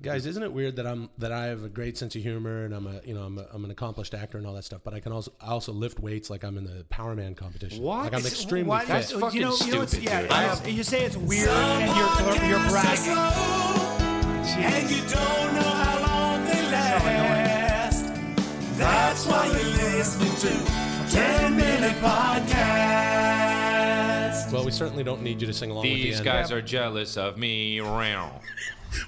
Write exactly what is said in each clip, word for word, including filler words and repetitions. Guys, isn't it weird that I'm that I have a great sense of humor and I'm a you know I'm a, I'm an accomplished actor and all that stuff, but I can also I also lift weights like I'm in the Power Man competition. What? Like I'm extremely what? fit. That's fucking you know, stupid. You know it's, yeah, I I you say it's weird and you're you're bragging. And you don't know how long they last. That's why you're listening to ten minute podcast. Well, we certainly don't need you to sing along. These with These the guys end. are jealous of me. Round.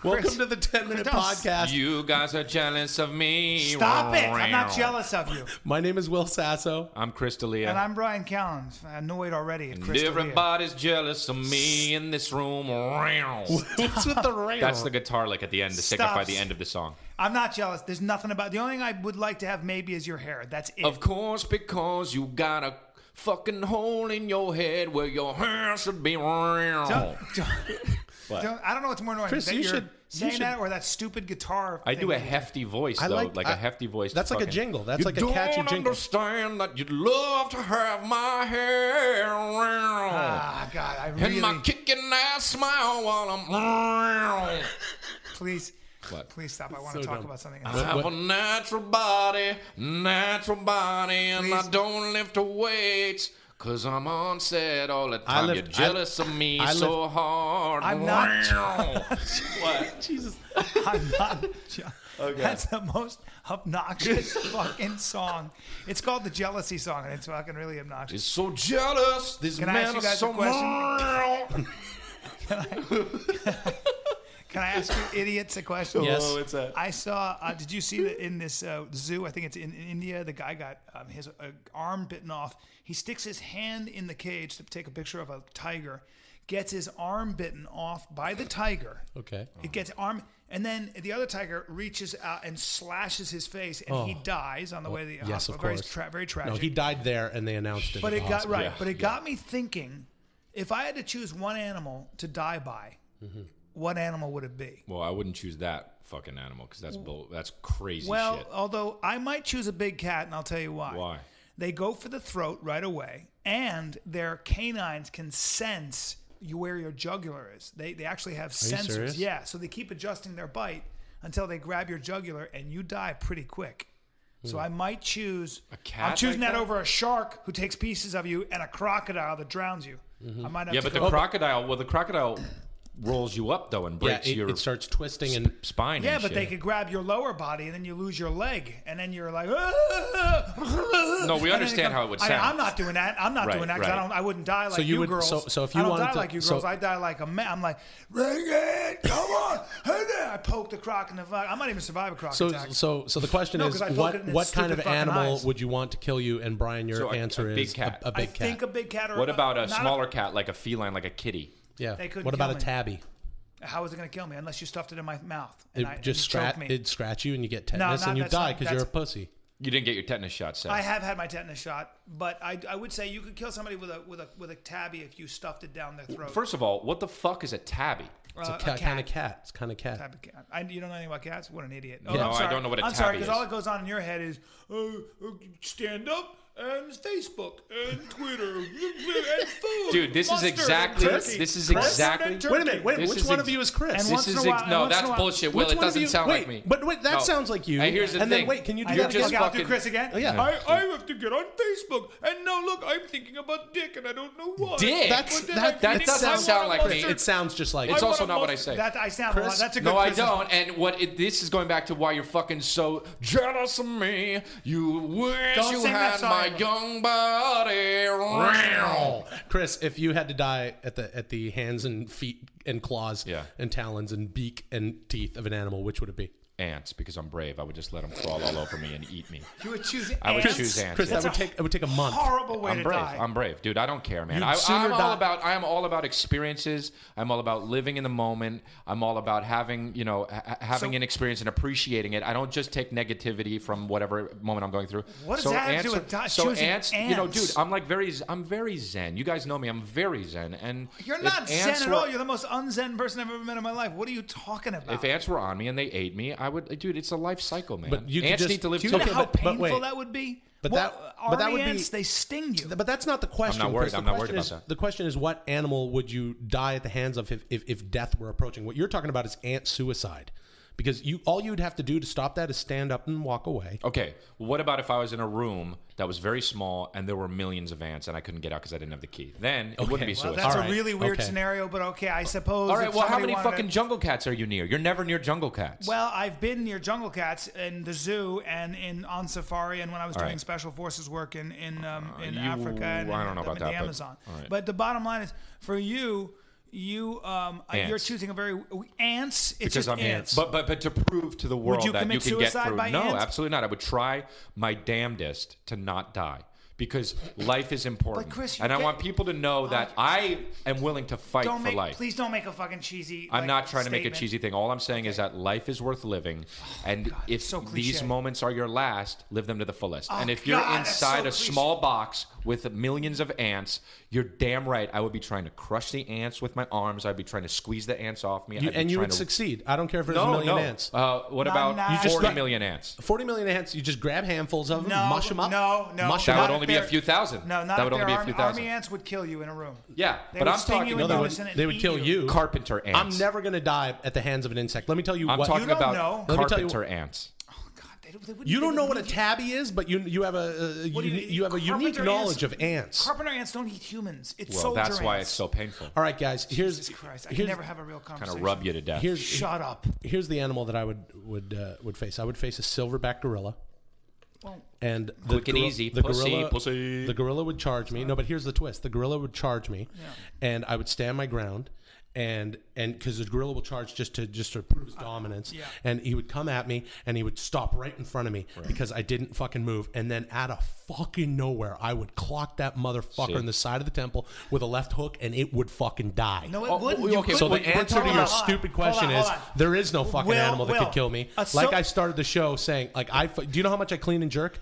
Welcome Chris, to the ten minute podcast. You guys are jealous of me. Stop it. I'm not jealous of you. My name is Will Sasso. I'm Chris D'Elia. And I'm Bryan Callen. Annoyed already at Chris Everybody's D'Elia. jealous of me in this room. What's with the rail? That's the guitar lick at the end to Stop. signify the end of the song. I'm not jealous. There's nothing about it. The only thing I would like to have maybe is your hair. That's it. Of course, because you got a fucking hole in your head where your hair should be round. Don't, don't. Don't, I don't know what's more annoying. Chris, that you you're should, saying you should, that or that stupid guitar. I do a hefty voice, though. I like, like I, a hefty voice. That's like fucking, a jingle. That's like a catchy jingle. You don't understand that you'd love to have my hair round. Ah, God, I really... And my kicking ass smile while I'm round. Please. What? Please stop. I want so to talk dumb. about something else. I have what? a natural body, natural body, and Please. I don't lift weights. Cause I'm on set all the time. Lift, You're jealous I, of me I so lift, hard. I'm not. What? Jesus. I'm not. Okay. That's the most obnoxious fucking song. It's called the Jealousy Song, and it's fucking really obnoxious. It's so jealous. This can man I ask you guys is so a question? Can I? Can I ask you idiots a question? Yes. Whoa, what's that? I saw, uh, did you see that in this uh, zoo, I think it's in, in India, the guy got um, his uh, arm bitten off. He sticks his hand in the cage to take a picture of a tiger, gets his arm bitten off by the tiger. Okay. It gets arm, and then the other tiger reaches out and slashes his face, and oh. he dies on the oh. way to the yes, hospital. Of course. Very, tra very tragic. No, he died there, and they announced it. But it got, right, yeah. but it yeah. got me thinking, if I had to choose one animal to die by, mm-hmm. what animal would it be? Well, I wouldn't choose that fucking animal because that's bull that's crazy well, shit. Well, although I might choose a big cat, and I'll tell you why. Why? They go for the throat right away, and their canines can sense you where your jugular is. They, they actually have Are sensors. Yeah, so they keep adjusting their bite until they grab your jugular, and you die pretty quick. So I might choose a cat. I'm choosing like that, that over a shark who takes pieces of you and a crocodile that drowns you. Mm-hmm. I might have yeah, to but the over. crocodile, well, the crocodile... rolls you up though and breaks yeah, it, your. It starts twisting and sp spine. Yeah, and but shit. they could grab your lower body and then you lose your leg and then you're like. Ah! No, we understand how it would sound. I, I'm not doing that. I'm not right, doing that because right. I don't. I wouldn't die like so you, you would, girls. So, so if you I don't die to, like you girls, so, I die like a man. I'm like, ring it, come on, I poke the croc in the. I might even survive a croc so, attack. So, so the question no, is, what what kind of animal eyes. would you want to kill you? And Bryan, your so answer a, a is cat. A, a big I cat. I think a big cat. Or what about a smaller cat, like a feline, like a kitty? Yeah. They what about me. a tabby? How is it going to kill me unless you stuffed it in my mouth? And it I, just scratch. It scratch you and you get tetanus no, no, and you die because you're a pussy. You didn't get your tetanus shot, Seth. I have had my tetanus shot, but I, I would say you could kill somebody with a with a with a tabby if you stuffed it down their throat. First of all, what the fuck is a tabby? It's uh, a, ca a kind of cat. It's kind of cat. Type of cat. I, you don't know anything about cats? What an idiot! Oh, yeah. No, I don't know what a tabby is. I'm sorry, because all that goes on in your head is oh, stand up. And Facebook and Twitter and food. Dude, this Monster is exactly. Chris? This is Chris? exactly. Wait a minute. Wait. This which one of you is Chris? This is while, no. That's bullshit. Will, it doesn't you, sound wait, like me. But wait, that no. sounds like you. Hey, here's the and thing. Then wait, can you do that again? I'll do Chris again. Oh, yeah. I, I have to get on Facebook and now look, I'm thinking about dick and I don't know why. Dick. That's, that that doesn't sound like me. It sounds just like. It's also not what I say. That I sound. That's a good. No, I don't. And what this is going back to why you're fucking so jealous of me. You wish you had my. young body. Chris, if you had to die at the at the hands and feet and claws yeah. and talons and beak and teeth of an animal, which would it be? Ants, because I'm brave. I would just let them crawl all over me and eat me. You would choose ants? I would choose ants. Chris, that would take, it would take a month. Horrible way I'm to brave. die. I'm brave. Dude, I don't care, man. I, I'm, all about, I'm all about experiences. I'm all about living in the moment. I'm all about having, you know, ha having so, an experience and appreciating it. I don't just take negativity from whatever moment I'm going through. What does so that have to do with die, so choosing ants, ants? You know, dude, I'm like very, I'm very zen. You guys know me. I'm very zen. And You're not zen at were, all. You're the most unzen person I've ever met in my life. What are you talking about? If ants were on me and they ate me, I I would, dude. It's a life cycle, man. But you ants just, need to live. Do you know how painful but, but that would be? But well, that, but that would ants, be. They sting you. But that's not the question. I'm not worried. I'm not worried about is, that. The question is, what animal would you die at the hands of if, if if death were approaching? What you're talking about is ant suicide. Because you all you'd have to do to stop that is stand up and walk away. Okay. Well, what about if I was in a room that was very small and there were millions of ants and I couldn't get out because I didn't have the key? Then it okay. wouldn't be well, suicide. That's all a right. really weird okay. scenario, but okay, I suppose. All right. Well, how many fucking to... jungle cats are you near? You're never near jungle cats. Well, I've been near jungle cats in the zoo and in on safari and when I was all doing right. special forces work in in um, in uh, you, Africa and I don't know in, about in that, the but, Amazon. Right. But the bottom line is for you. You, um, ants. You're choosing a very ants. It's because just I'm ants. ants. But, but, but to prove to the world you that you can get through. By no, ants? Absolutely not. I would try my damnedest to not die because life is important. But Chris, and I want people to know that uh, I am willing to fight don't for make, life. Please don't make a fucking cheesy. I'm like, not trying statement. to make a cheesy thing. All I'm saying okay. is that life is worth living, oh, and God, if so these moments are your last, live them to the fullest. Oh, and if God, you're inside so a small cliche. box with millions of ants. You're damn right. I would be trying to crush the ants with my arms. I'd be trying to squeeze the ants off me. You, and you would to... succeed. I don't care if there's no, a million no. ants. Uh, what not about not forty not... million ants? forty million ants. You just grab handfuls of them, no, mush them up. No, no. Mush that them would only be a few thousand. No, not that would only be a few thousand. Army ants would kill you in a room. Yeah, they but I'm talking. No, they would, they would kill you. you. Carpenter ants. I'm never gonna die at the hands of an insect. Let me tell you what. I'm talking about carpenter ants. You don't know what a tabby is, but you you have a, a you, you, you have a unique ants, knowledge of ants. Carpenter ants don't eat humans. It's well, soldier ants. Well, that's why it's so painful. All right, guys. Here's Jesus Christ. I here's, can never have a real conversation. Kind of rub you to death. Here's, Shut up. Here's the animal that I would would uh, would face. I would face a silverback gorilla. Well, and the quick and easy. The pussy, gorilla, pussy. The gorilla would charge me. No, but here's the twist. The gorilla would charge me, yeah. and I would stand my ground. And and because the gorilla will charge just to just to prove his dominance, uh, yeah. and he would come at me, and he would stop right in front of me right. because I didn't fucking move. And then out of fucking nowhere, I would clock that motherfucker See? in the side of the temple with a left hook, and it would fucking die. No, it oh, wouldn't. Okay, okay, so the answer to your on, stupid question on, is there is no fucking will, animal that will. could kill me. Uh, so like I started the show saying, like I do you know how much I clean and jerk?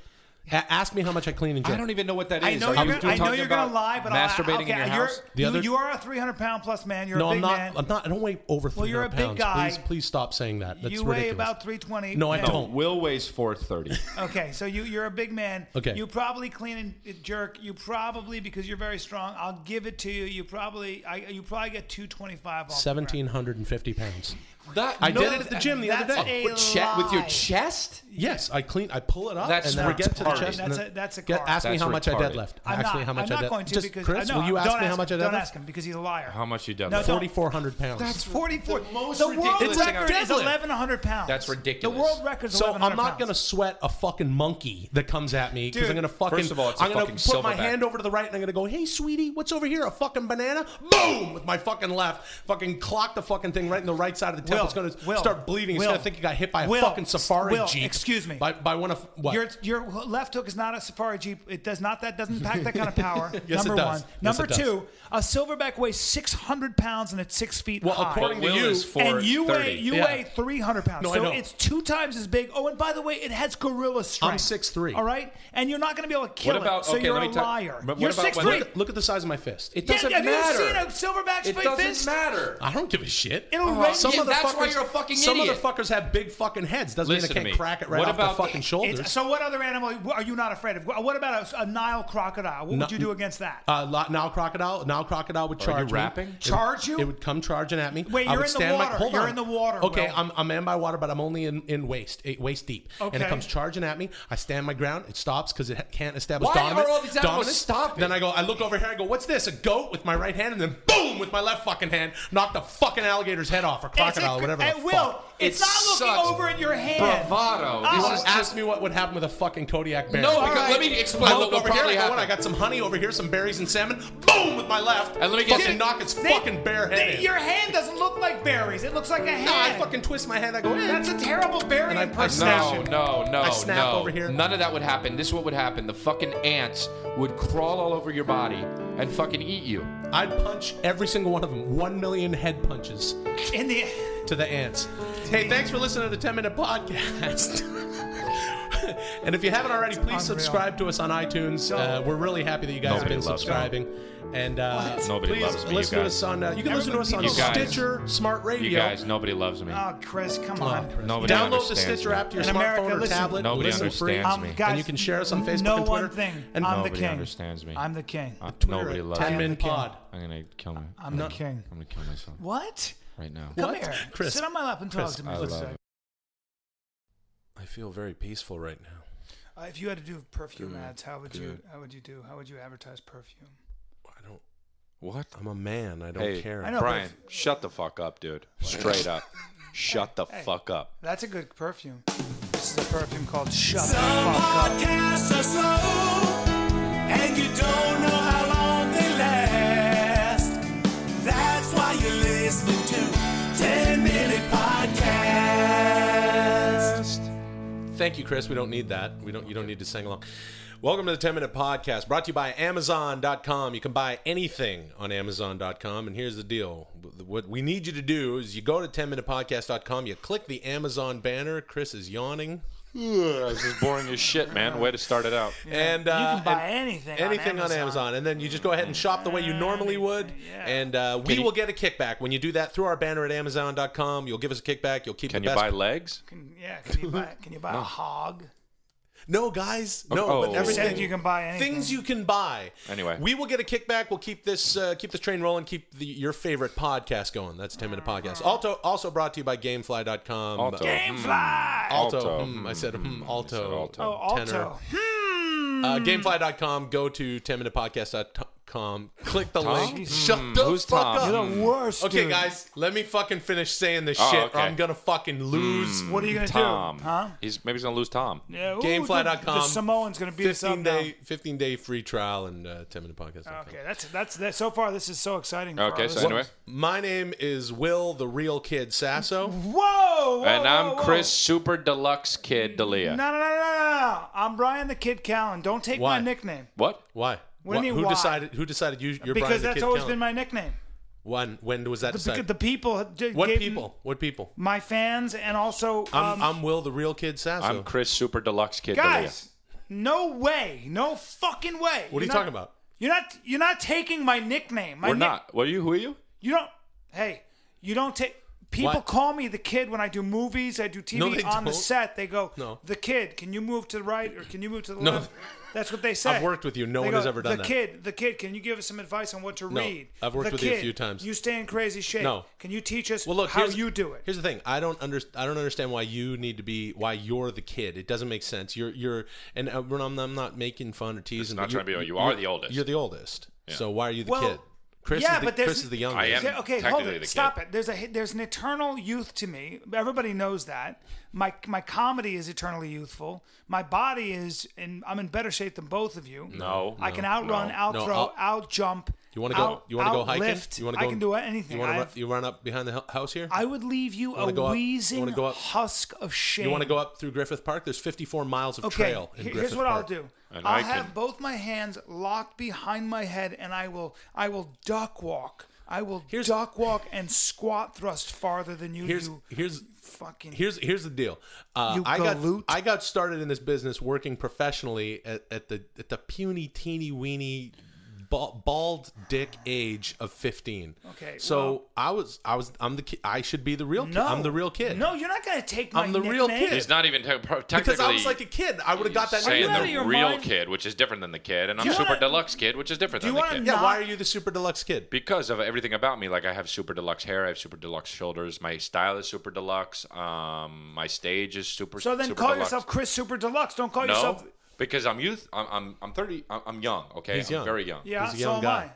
Ask me how much I clean and jerk. I don't even know what that is. I know you're, gonna, I know you're gonna lie, but masturbating I'll, okay, in your house. The other, you are a three hundred pound plus man. You're no, a big I'm not, man. I'm not. I don't weigh over three hundred pounds. Well, you're a big pounds. guy. Please, please stop saying that. That's you ridiculous. weigh about three twenty. No, I don't. No, Will weighs four thirty. Okay, so you you're a big man. Okay. You probably clean and jerk. You probably because you're very strong. I'll give it to you. You probably I you probably get two twenty-five off. seventeen fifty pounds. That, I no, did it at the gym the other day. With your chest? Yes, I clean. I pull it up that's and then I get to the chest. That's a, that's a get, ask that's me how retarded. much I deadlift. I'm not, how much I'm not I going to Just, because Chris, uh, no, will you ask me how much him, I deadlift? Don't ask him because he's a liar. How much you deadlift? No, forty-four hundred pounds. That's forty-four. The, most the world it's record is eleven hundred pounds. That's ridiculous. The world record is eleven hundred pounds. So I'm not going to sweat a fucking monkey that comes at me because I'm going to fucking. First of all, it's I'm going to put my hand over to the right and I'm going to go, hey, sweetie, what's over here? A fucking banana? Boom! With my fucking left. Fucking clock the fucking thing right in the right side of the temple. It's going to start bleeding. It's going to think you got hit by a fucking safari jeep. Excuse me. By, by one of what? Your, your left hook is not a safari jeep. It does not. That doesn't pack that kind of power. yes, Number it does. one. Yes, Number it does. two. A silverback weighs six hundred pounds and it's six feet well, high. Well, according to you, and you weigh you yeah. weigh three hundred pounds. No, so it's two times as big. Oh, and by the way, it has gorilla strength. I'm six three. All right, and you're not going to be able to kill what about, it. So okay, you're a liar. You're six three. Look, look at the size of my fist. It doesn't yeah, matter. Have you seen a silverback's fist? It doesn't matter. I don't give a shit. It'll uh, some yeah, that's why you're a fucking idiot. Some motherfuckers have big fucking heads. Doesn't mean they can't crack it right off the fucking shoulders. So what other animal are you not afraid of? What about a, a Nile crocodile? What no, would you do against that? Uh, Nile crocodile? Nile crocodile would charge me. Are you rapping? Charge you? It would come charging at me. Wait, you're I would in stand the water. My, hold you're on. in the water. Okay, Will. I'm, I'm in my water, but I'm only in, in waist, waist deep. Okay. And it comes charging at me. I stand my ground. It stops because it can't establish Why dominance. Why are all these animals stopping? Then I go, I look over here. I go, what's this? A goat with my right hand, and then boom, with my left fucking hand, knock the fucking alligator's head off or crocodile, it, whatever the will. fuck. It's, it's not looking over at your hand. Bravado. You want to ask me what would happen with a fucking Kodiak bear? No, because right. let me explain. I look over here. Like, I got some honey over here, some berries and salmon. Boom with my left. And let me get fucking knock its they, fucking bare head. They, in. Your hand doesn't look like berries. It looks like a hand. No, I fucking twist my hand. I go. Mm. That's a terrible berry impersonation. No, no, no. I snap no. over here. None of that would happen. This is what would happen. The fucking ants would crawl all over your body and fucking eat you. I'd punch every single one of them. One million head punches. In the. To the ants. Hey, thanks for listening to the ten minute podcast. And if you haven't already, please subscribe to us on iTunes. Uh, we're really happy that you guys Nobody have been subscribing. Me. And uh, Nobody please loves me, listen to us on. Uh, you can Everybody listen to us on Stitcher, Smart Radio. You guys, nobody loves me. Oh, Chris, come on. Oh, Chris. Nobody Download the Stitcher me. app to your In smartphone America, or listen, tablet. Nobody listen understands free. me. Um, guys, and you can share us on Facebook no and Twitter. No one thing. And I'm the king. Nobody understands me. I'm the king. Uh, nobody loves me. ten minute pod. I'm gonna kill me. I'm the king. I'm gonna kill myself. What? Right now. Come what? here. Chris, sit on my lap and talk Chris, to me. feel very peaceful right now. Uh, if you had to do perfume good, ads, how would good. you how would you do how would you advertise perfume? I don't. What? I'm a man. I don't hey, care. I know, Bryan, if, shut the fuck up, dude. Straight up. Shut the hey, fuck up. That's a good perfume. This is a perfume called Shut Some the Fuck Up. Podcasts are slow, and you don't know how long they last. That's why you're listening to ten minute Podcast. Thank you, Chris. We don't need that. We don't. You don't need to sing along. Welcome to the ten minute Podcast, brought to you by Amazon dot com. You can buy anything on Amazon dot com, and here's the deal. What we need you to do is you go to ten minute podcast dot com, you click the Amazon banner. Chris is yawning. This is boring as shit, man. Way to start it out. Yeah. And uh, you can buy anything anything on Amazon. on Amazon, and then you just go ahead and shop the way you normally would, yeah. and uh, we you, will get a kickback. When you do that through our banner at Amazon dot com, you'll give us a kickback. You'll keep Can the you best buy legs? Can, yeah, can you buy, can you buy no. a hog? No, guys. No, oh, but everything you can buy. Anything. Things you can buy. Anyway, we will get a kickback. We'll keep this, uh, keep the train rolling. Keep the, your favorite podcast going. That's ten minute Podcast. Also, also brought to you by GameFly dot com. Alto. GameFly. Alto. Alto. Mm, I said mm, Alto. You said Alto. Oh, Alto. Hmm. Uh, GameFly dot com. Go to ten minute podcast dot com. Click the Tom? link. Mm, Shut the who's fuck Tom? up. You're the worst. Okay, dude. Guys, let me fucking finish saying this oh, shit. Okay. Or I'm gonna fucking lose. Mm, what are you gonna Tom. do? Huh? He's maybe he's gonna lose Tom. Yeah. Ooh, Gamefly dot com. The, the Samoan's gonna beat us up now. fifteen day free trial and uh, ten minute podcast. Okay, that's that's that. So far, this is so exciting. For okay, so anyway, my name is Will, the real kid Sasso. Whoa, whoa. And I'm whoa, whoa. Chris, super deluxe kid D'Elia. No, no, no, no, no. I'm Bryan the Kid Callen. Don't take Why? my nickname. What? Why? What do you mean, who why? decided? Who decided you? You're because Bryan that's the Kid always Callen. been my nickname. When? When was that decided? The, the people. What people? What people? My fans and also. Um, I'm, I'm Will, the real kid Sasso. I'm Chris, super deluxe kid. Guys, D'Elia. no way, no fucking way. What are you're you not, talking about? You're not. You're not taking my nickname. My We're nick not. What are you? Who are you? You don't. Hey, you don't take. People what? call me the kid when I do movies, I do T V no, on don't. the set. They go, no. the kid, can you move to the right or can you move to the no. left? That's what they say. I've worked with you. No they one go, has ever done the that. The kid, the kid, can you give us some advice on what to no, read? I've worked the with kid, you a few times. You stay in crazy shape. No. Can you teach us well, look, how you do it? Here's the thing. I don't under, I don't understand why you need to be, why you're the kid. It doesn't make sense. You're, you're, and I'm, I'm not making fun or teasing. It's not trying to be, you, you are the oldest. You're the oldest. Yeah. So why are you the well, kid? Chris, yeah, is the, but Chris is the youngest. I am okay, hold it. Stop kid. it. There's a there's an eternal youth to me. Everybody knows that. My my comedy is eternally youthful. My body is, and I'm in better shape than both of you. No, I no, can outrun, no, outthrow, no, out jump. You want to go? You want to go hiking? You want to go? I can do anything. You want to run, you run up behind the house here? I would leave you, you a wheezing up, you go up, husk of shame. You want to go up through Griffith Park? There's fifty-four miles of okay, trail in Griffith Park. Here's what I'll do. And I'll I have can. both my hands locked behind my head, and I will, I will duck walk. I will here's, duck walk and squat thrust farther than you. Here's, you here's fucking. Here's, here's the deal. Uh, I got, I got started in this business working professionally at, at the, at the puny, teeny, weeny, bald, bald dick age of fifteen. Okay. So well, I was, I was, I'm the kid. I should be the real kid. No, I'm the real kid. No, you're not gonna take my. I'm the nickname. real kid. He's not even technically. Because I was like a kid, I would have got that. Saying name. the, the real mind? kid, which is different than the kid, and do I'm super wanna, deluxe kid, which is different than the kid. Not, yeah. Why are you the super deluxe kid? Because of everything about me. Like I have super deluxe hair. I have super deluxe shoulders. My style is super deluxe. Um, my stage is super. So then super call deluxe. yourself Chris Super Deluxe. Don't call no. yourself. Because I'm youth, I'm I'm, I'm thirty, I'm, I'm young. Okay, he's I'm young. very young. Yeah, he's a young so am guy. I.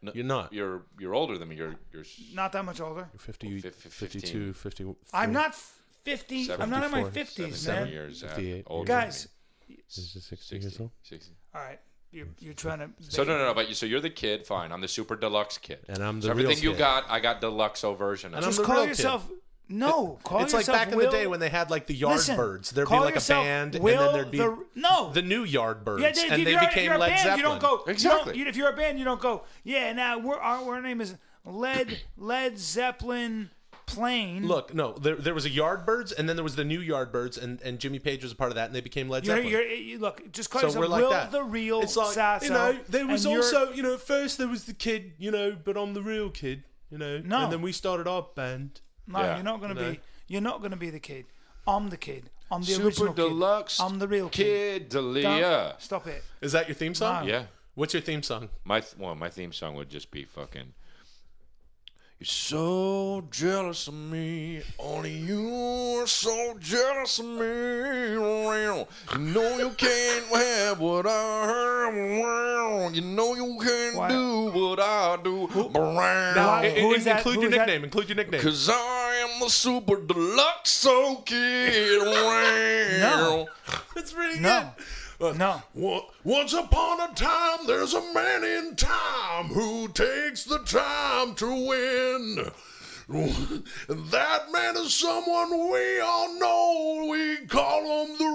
No, you're not. You're you're older than me. You're you're not that much older. You're fifty, well, fifty-two, fifty-four. I'm not fifty. seventy-four, I'm not in my fifties, man. Years older guys. Is it sixty years old? sixty. All right. You're, you're trying to. So no, no, no. But you, so you're the kid. Fine. I'm the super deluxe kid. And I'm the so real everything kid. you got, I got deluxo version. Of and just I'm the call real yourself. Kid. No, call it's yourself like back Will. in the day when they had like the Yardbirds. There'd be like a band, Will, and then there'd be the, no. the new Yardbirds, yeah, they, and they became Led band, Zeppelin. You don't go, exactly. You don't, if you're a band, you don't go. Yeah, now we're, our, our name is Led Led Zeppelin Plane. Look, no, there, there was a Yardbirds, and then there was the new Yardbirds, and and Jimmy Page was a part of that, and they became Led Zeppelin. You're, you're, look, just call so yourself we're like Will that. the real it's like, Sasso. You know, there was also, you know, at first there was the kid, you know, but I'm the real kid, you know. No, and then we started our band. No, yeah. you're not gonna no. be. You're not gonna be the kid. I'm the kid. I'm the Super original kid. Super deluxe. I'm the real kid. Kid D'Elia. Stop it. Is that your theme song? No. Yeah. What's your theme song? My th well, my theme song would just be fucking. You're so jealous of me, only you are so jealous of me. You know you can't have what I have. You know you can't what? do what I do. Now, it, who is that? Include who your is nickname. That? Include your nickname. Cause I am the super deluxe so kid. No, that's pretty no. good. Uh, no. Once upon a time, there's a man in time who takes the time to win. And that man is someone we all know. We call him the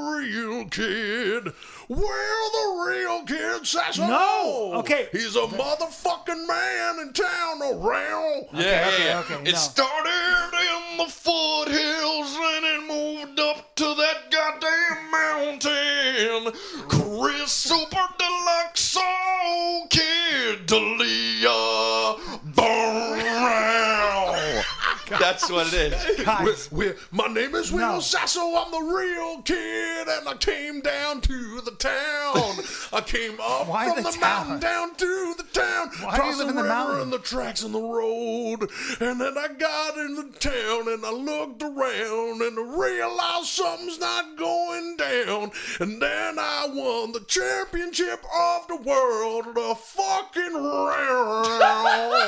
real kid. We're the real kid, Sasso. No. Okay. He's a motherfucking man in town around. Okay, yeah. Okay, okay, okay, it no. started in the foothills and it moved up to that goddamn mountain. Chris Super Deluxe Soul Kid D'Elia. That's what it is. Guys. We're, we're, my name is Will no. Sasso. I'm the real kid, and I came down to the town. I came up Why from the, the mountain down to the town. Why do you live in the mountain? And the tracks and the road, and then I got in the town and I looked around and I realized something's not going down. And then I won the championship of the world. The fucking round.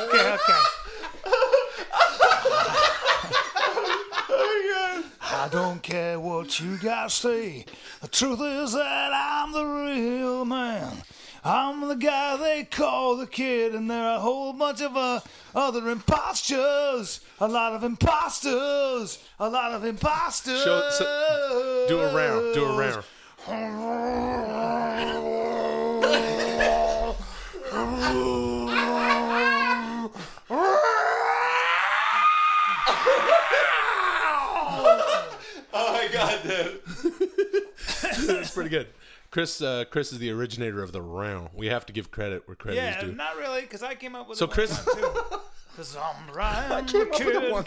Okay. Okay. I don't care what you guys say. The truth is that I'm the real man. I'm the guy they call the kid, and there are a whole bunch of uh, other imposters. A lot of imposters. A lot of imposters. Show, so, do a round. Do a round. God, dude. That's pretty good. Chris uh, Chris is the originator of the round. We have to give credit where credit yeah, is due. Yeah, not really, because I came up with so it Chris... one time, too. Because I'm Bryan Callen.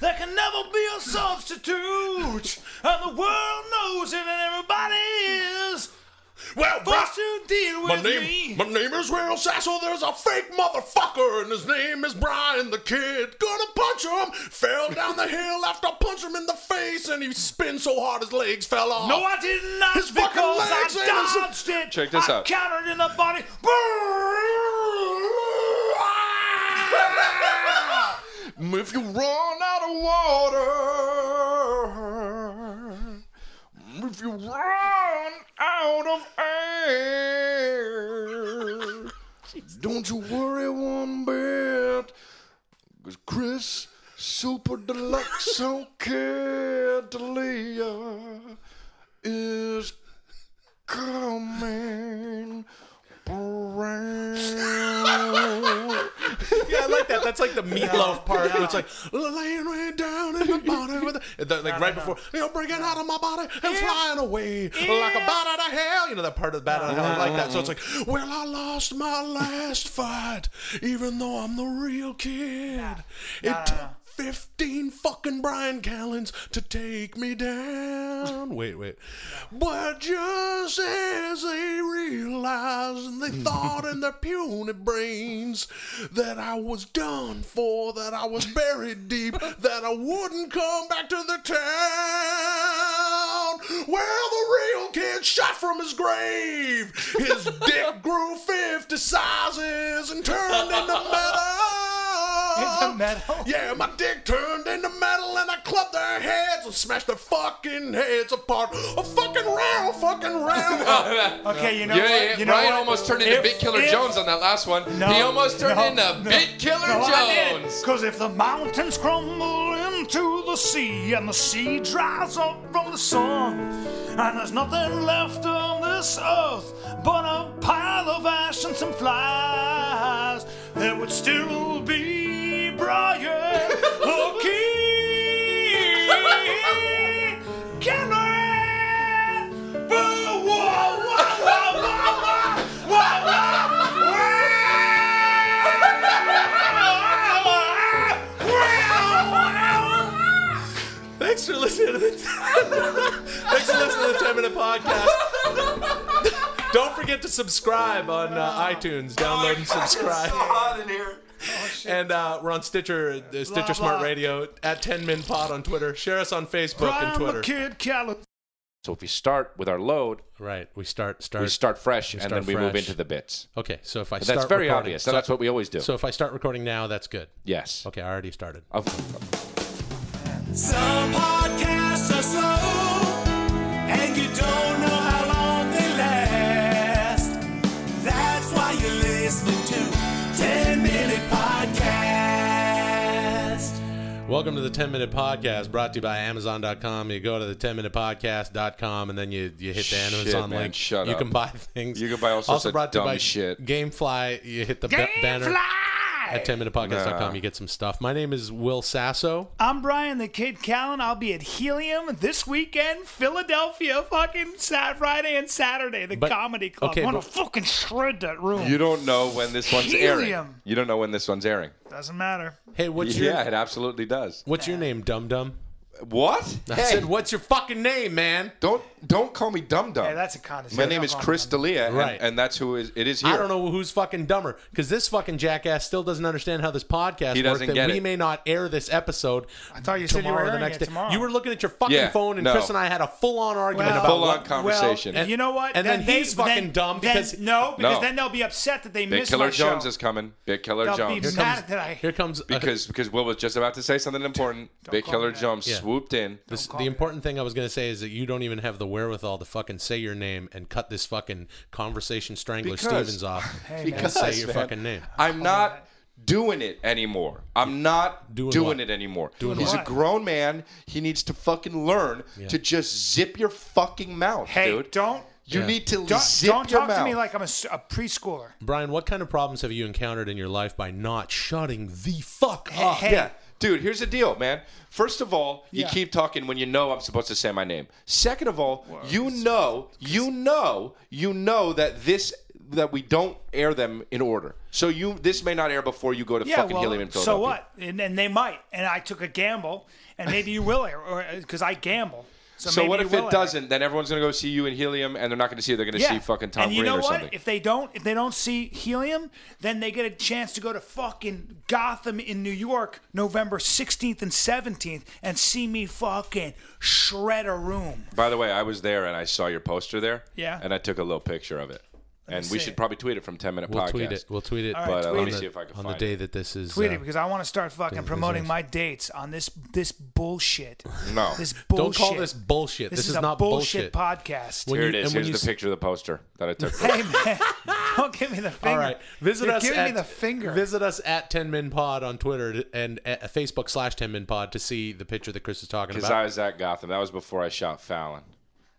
There can never be a substitute. And the world knows it, and everybody is... Well, forced to deal with my name, me. My name is Will Sasso. There's a fake motherfucker, and his name is Bryan the Kid. Gonna punch him. Fell down the hill after I punched him in the face, and he spin so hard his legs fell off. No, I did not. His because legs I dodged it. Check this I out. Countered in the body. If you run out of water, if you run out of air, don't you worry one bit, because Chris Super Deluxe Kid D'Elia is coming around. Yeah, I like that. That's like the meatloaf part. Yeah. It's like laying way down in the body, with the, the, like no, right no, before no. you know, breaking out of my body and yeah. flying away yeah. like a bat out of hell. You know that part of the bat out of hell. I like that. So it's like, well, I lost my last fight, even though I'm the real kid. Nah. It nah, took nah, nah. fifteen fucking Bryan Callens to take me down. Wait, wait. But just as they realized and they thought in their puny brains that I was done for, that I was buried deep, that I wouldn't come back to the town where the real kid shot from his grave. His dick grew fifty sizes and turned into metal. Into metal? Yeah, my dick turned into metal and I clubbed their heads and smashed their fucking heads apart. A fucking round, fucking round. Okay, you know yeah, what? Yeah, you know Bryan what? almost turned into if, Bit Killer if, Jones on that last one. No, he almost turned no, into no, Bit Killer no, Jones. Because if the mountains crumble into the sea and the sea dries up from the sun and there's nothing left on this earth but a pile of ash and some flies, there would still be Bryan the Kid D'Elia. Whoa, whoa, whoa, whoa, whoa, whoa, whoa, whoa. Thanks for listening to the Thanks for listening to the ten minute podcast. Don't forget to subscribe on uh, iTunes. Download and subscribe. Oh, it's so hot in here. Oh, shit. shit. And uh, we're on Stitcher, uh, Stitcher blah, Smart blah. Radio, at ten min pod on Twitter. Share us on Facebook Brian and Twitter. Kid Callen. So if we start with our load, right, we start start we start fresh, we start and then fresh. we move into the bits. Okay, so if I but start that's very recording, obvious. So that's what we always do. So if I start recording now, that's good. Yes. Okay, I already started. I'll... Some podcasts are slow, and you don't know how long they last. That's why you're listening to ten minute podcast. Welcome to the ten minute podcast, brought to you by amazon dot com. You go to the ten minute podcast dot com, and then you, you hit the Amazon shit, man, link. Shut you up. Can buy things. You can buy all sorts also of dumb by shit. GameFly, you hit the Game b- banner. Fly! At ten minute podcast dot com, nah. you get some stuff. My name is Will Sasso. I'm Bryan the Kid Callen. I'll be at Helium this weekend, Philadelphia, fucking Saturday, Friday and Saturday, the but, comedy club. Okay, I want to fucking shred that room. You don't know when this one's Helium. airing. You don't know when this one's airing. Doesn't matter. Hey, what's your... Yeah, it absolutely does. What's your name, Dum Dum? What? I hey. said, what's your fucking name, man? Don't don't call me Dum Dum. Hey, that's a condescending. My name is Chris D'Elia, and, right. and that's who is, it is here. I don't know who's fucking dumber, because this fucking jackass still doesn't understand how this podcast he works, and we it. may not air this episode I thought you said you were the next day. Tomorrow. You were looking at your fucking yeah, phone, and no. Chris and I had a full-on argument well, about full-on what, conversation. Well, and you know what? And then, then he's they, fucking then, dumb. because then, No, because no. then they'll be upset that they Big missed Killer my show. Big Killer Jones is coming. Big Killer they'll Jones. They'll be mad that I... Here comes... Because Will was just about to say something important. Big Killer Jones swooped in. This, the important thing I was going to say is that you don't even have the wherewithal to fucking say your name and cut this fucking conversation strangler because, Stevens off hey, because and say your man, fucking name. I'm not doing it anymore. I'm not doing, doing it anymore. Doing He's what? a grown man. He needs to fucking learn yeah. to just zip your fucking mouth, hey, dude. Don't. You yeah. need to don't, zip don't your mouth. Don't talk to me like I'm a, a preschooler. Bryan, what kind of problems have you encountered in your life by not shutting the fuck hey, up? Hey. Yeah. Dude, here's the deal, man. First of all, you yeah. keep talking when you know I'm supposed to say my name. Second of all, Whoa, you know, you know, you know that this that we don't air them in order. So you this may not air before you go to yeah, fucking well, Helium in Philadelphia. So what? And, and they might. And I took a gamble, and maybe you will air, because I gamble. So, so what if it doesn't? Air. Then everyone's going to go see you in Helium, and they're not going to see you. They're going to yeah. see fucking Tom Green or something. And you know what? If they, don't, if they don't see Helium, then they get a chance to go to fucking Gotham in New York November sixteenth and seventeenth and see me fucking shred a room. By the way, I was there, and I saw your poster there. Yeah. And I took a little picture of it. Let and we should it. probably tweet it from ten minute we'll podcast. Tweet it. We'll tweet it. All right, but, uh, tweet let me it. see if I can on find it. On the day it. that this is... Tweet uh, it, because I want to start fucking promoting my dates on this this bullshit. No. This bullshit. Don't call this bullshit. This, this is, is not bullshit. bullshit podcast. When Here you, it is. Here's the s- picture of the poster that I took. Hey, man. Don't give me the finger. All right. Visit You're us giving at, me the finger. Visit us at ten min pod on Twitter and at Facebook slash ten min pod to see the picture that Chris is talking about. Because I was at Gotham. That was before I shot Fallon.